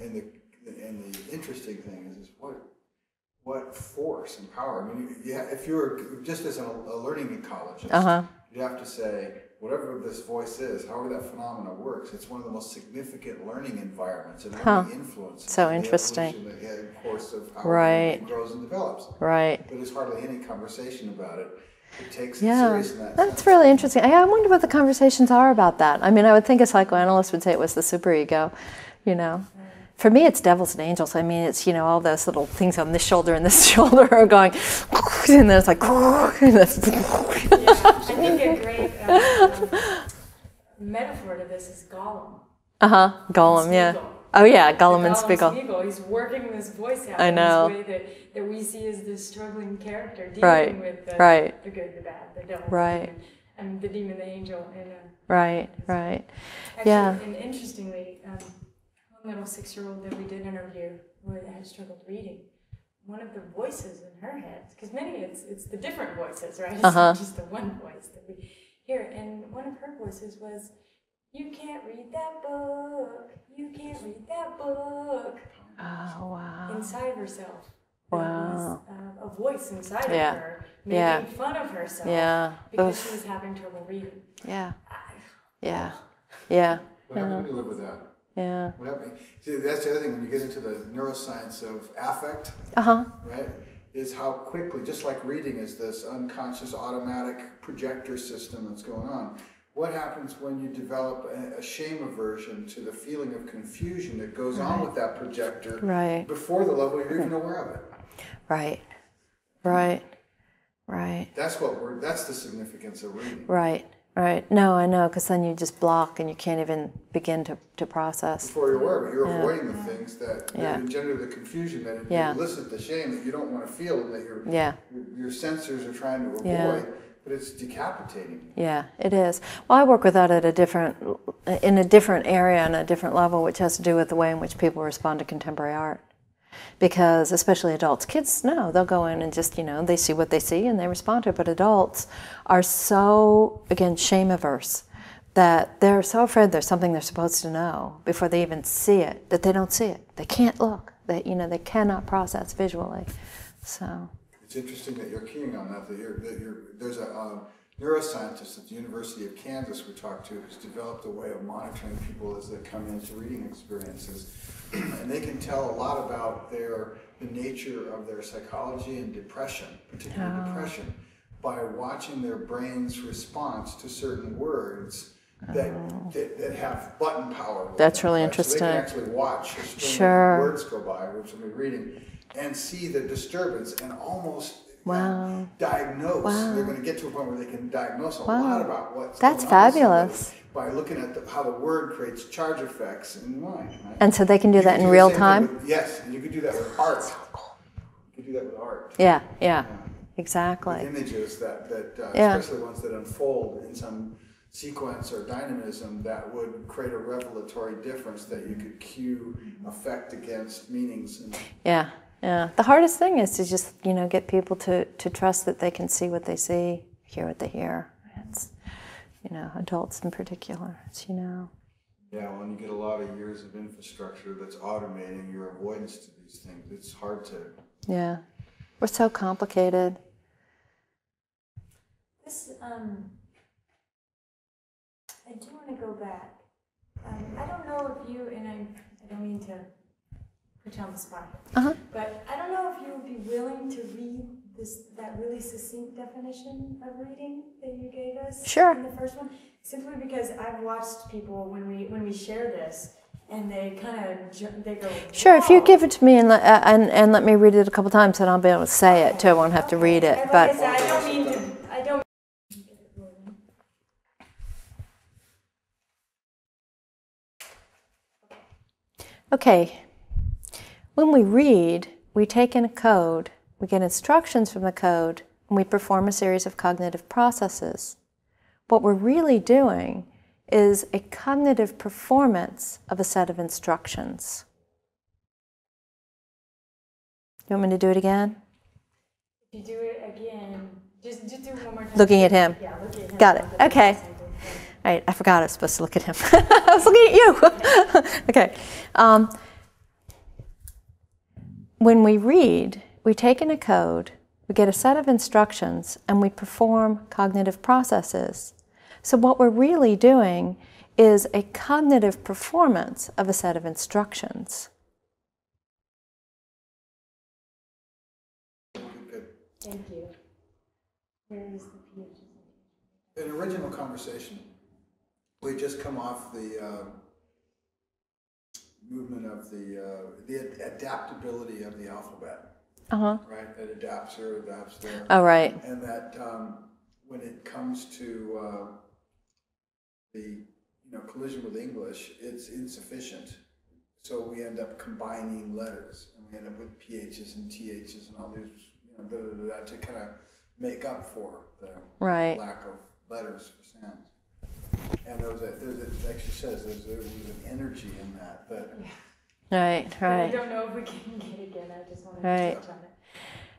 And the, and the interesting thing is what force and power. I mean, yeah, if you were just as a learning ecologist, you have to say, whatever this voice is, however that phenomena works, it's one of the most significant learning environments and influences. So interesting. The course of how it grows and develops. Right. But there's hardly any conversation about it. It takes it serious in that sense. Really interesting. I wonder what the conversations are about that. I mean, I would think a psychoanalyst would say it was the superego, you know. For me, it's devils and angels. I mean, it's, you know, all those little things on this shoulder and this shoulder are going, and then it's like, and that's, I think a great metaphor to this is Gollum. Gollum, yeah. Oh, yeah, Gollum and Spiegel. He's working this voice out in this way that we see as this struggling character dealing with the good, the bad, the devil, and the demon, the angel. And, Actually, and interestingly, little 6-year-old that we did interview who had struggled reading, one of the voices in her head, because many it's the different voices, right? It's not just the one voice that we hear. And one of her voices was, "You can't read that book. You can't read that book." Oh wow! Inside herself. Wow. There was a voice inside of her making fun of herself because she was having trouble reading. What happened when you live with that? Yeah. See, that's the other thing when you get into the neuroscience of affect, right? Is how quickly, just like reading, is this unconscious automatic projector system that's going on. What happens when you develop a shame aversion to the feeling of confusion that goes on with that projector before the level you're even aware of it? That's what we're. That's the significance of reading. Right. No, I know, because then you just block and you can't even begin to process. Before you're aware of it, you're avoiding the things that engender the confusion, that elicit the shame that you don't want to feel and that your sensors are trying to avoid, but it's decapitating. Yeah, it is. Well, I work with that at in a different area and a different level, which has to do with the way in which people respond to contemporary art. Because especially adults, kids, no, they'll go in and just, you know, they see what they see and they respond to it. But adults are so, again, shame averse that they're so afraid there's something they're supposed to know before they even see it, that they don't see it. They can't look. That, you know, they cannot process visually. So it's interesting that you're keying on that. There's a neuroscientist at the University of Kansas we talked to who's developed a way of monitoring people as they come into reading experiences. And they can tell a lot about the nature of their psychology and depression, particularly depression, by watching their brain's response to certain words that have button power. That's really interesting. So they can actually watch words go by, which we'll be reading, and see the disturbance and almost diagnose. They're going to get to a point where they can diagnose a lot about what's going on. That's fabulous. By looking at how the word creates charge effects in mind. Right? And so they can do that in real time? Yes, and you can do that with art. You can do that with art. Yeah. Exactly. With images that especially ones that unfold in some sequence or dynamism that would create a revelatory difference that you could cue effect against meanings. Yeah. The hardest thing is to just, you know, get people to trust that they can see what they see, hear what they hear. It's, you know, adults in particular, as you know. Yeah, when you get a lot of years of infrastructure that's automating your avoidance to these things, it's hard to... Yeah. We're so complicated. This, I do want to go back. I don't know if you, and I don't mean to put you on the spot, but I don't know if you would be willing to read that really succinct definition of reading that you gave us in the first one, simply because I've watched people when we share this and they go, wow. Sure, if you give it to me and let me read it a couple times, then I'll be able to say it too. I won't have to read it. And like but I said, I don't mean to. Okay, when we read, we take in a code. We get instructions from the code, and we perform a series of cognitive processes. What we're really doing is a cognitive performance of a set of instructions. You want me to do it again? If you do it again, just do it one more time. Looking at him. Yeah, look at him. Got it. Okay. All right, I forgot I was supposed to look at him. I was looking at you. Okay. When we read, we take in a code, we get a set of instructions, and we perform cognitive processes. So what we're really doing is a cognitive performance of a set of instructions. Thank you. Where is the PhD? In original conversation, we just come off the movement of the adaptability of the alphabet. Uh-huh. Right? It adapts here, it adapts there. Oh, right. And that when it comes to the collision with English, it's insufficient. So we end up combining letters, and we end up with PHs and THs and all these to kind of make up for the lack of letters for sound. And there's actually says there was an energy in that. But I don't know if we can get it again. I just want to touch on it.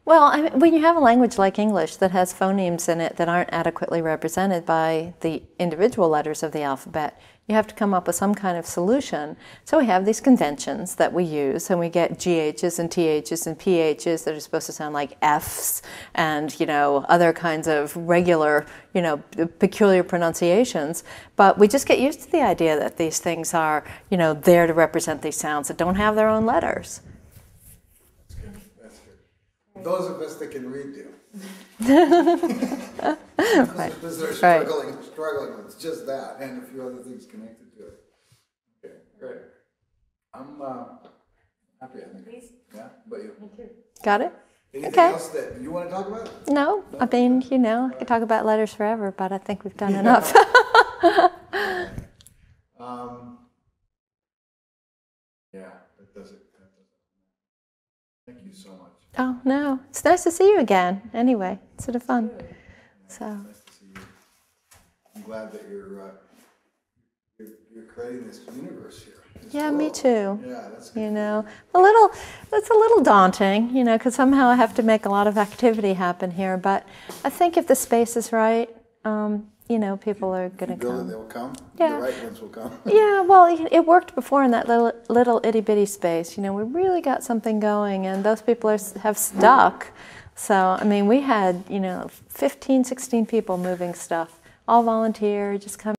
Well, I mean, when you have a language like English that has phonemes in it that aren't adequately represented by the individual letters of the alphabet, you have to come up with some kind of solution. So we have these conventions that we use, and we get GHs and THs and PHs that are supposed to sound like Fs, and other kinds of regular, peculiar pronunciations. But we just get used to the idea that these things are, there to represent these sounds that don't have their own letters. Those of us that can read do. Because they're struggling with just that and a few other things connected to it. Okay, great. I'm happy, I think. Yeah, but you? Me too. Got it? Anything else that you want to talk about? No, I mean, I could talk about letters forever, but I think we've done enough. Yeah, that does it. Thank you so much. Oh, no. It's nice to see you again. Anyway, it's sort of fun. Yeah, nice to see you. I'm glad that you're creating this universe here. Me too. Yeah, that's good. That's a little daunting, because somehow I have to make a lot of activity happen here. But I think if the space is right, people are going to come. They'll come. Yeah. The right ones will come. Yeah, well, it worked before in that little itty-bitty space. We really got something going, and those people have stuck. So, I mean, we had, 15, 16 people moving stuff, all volunteer, just coming.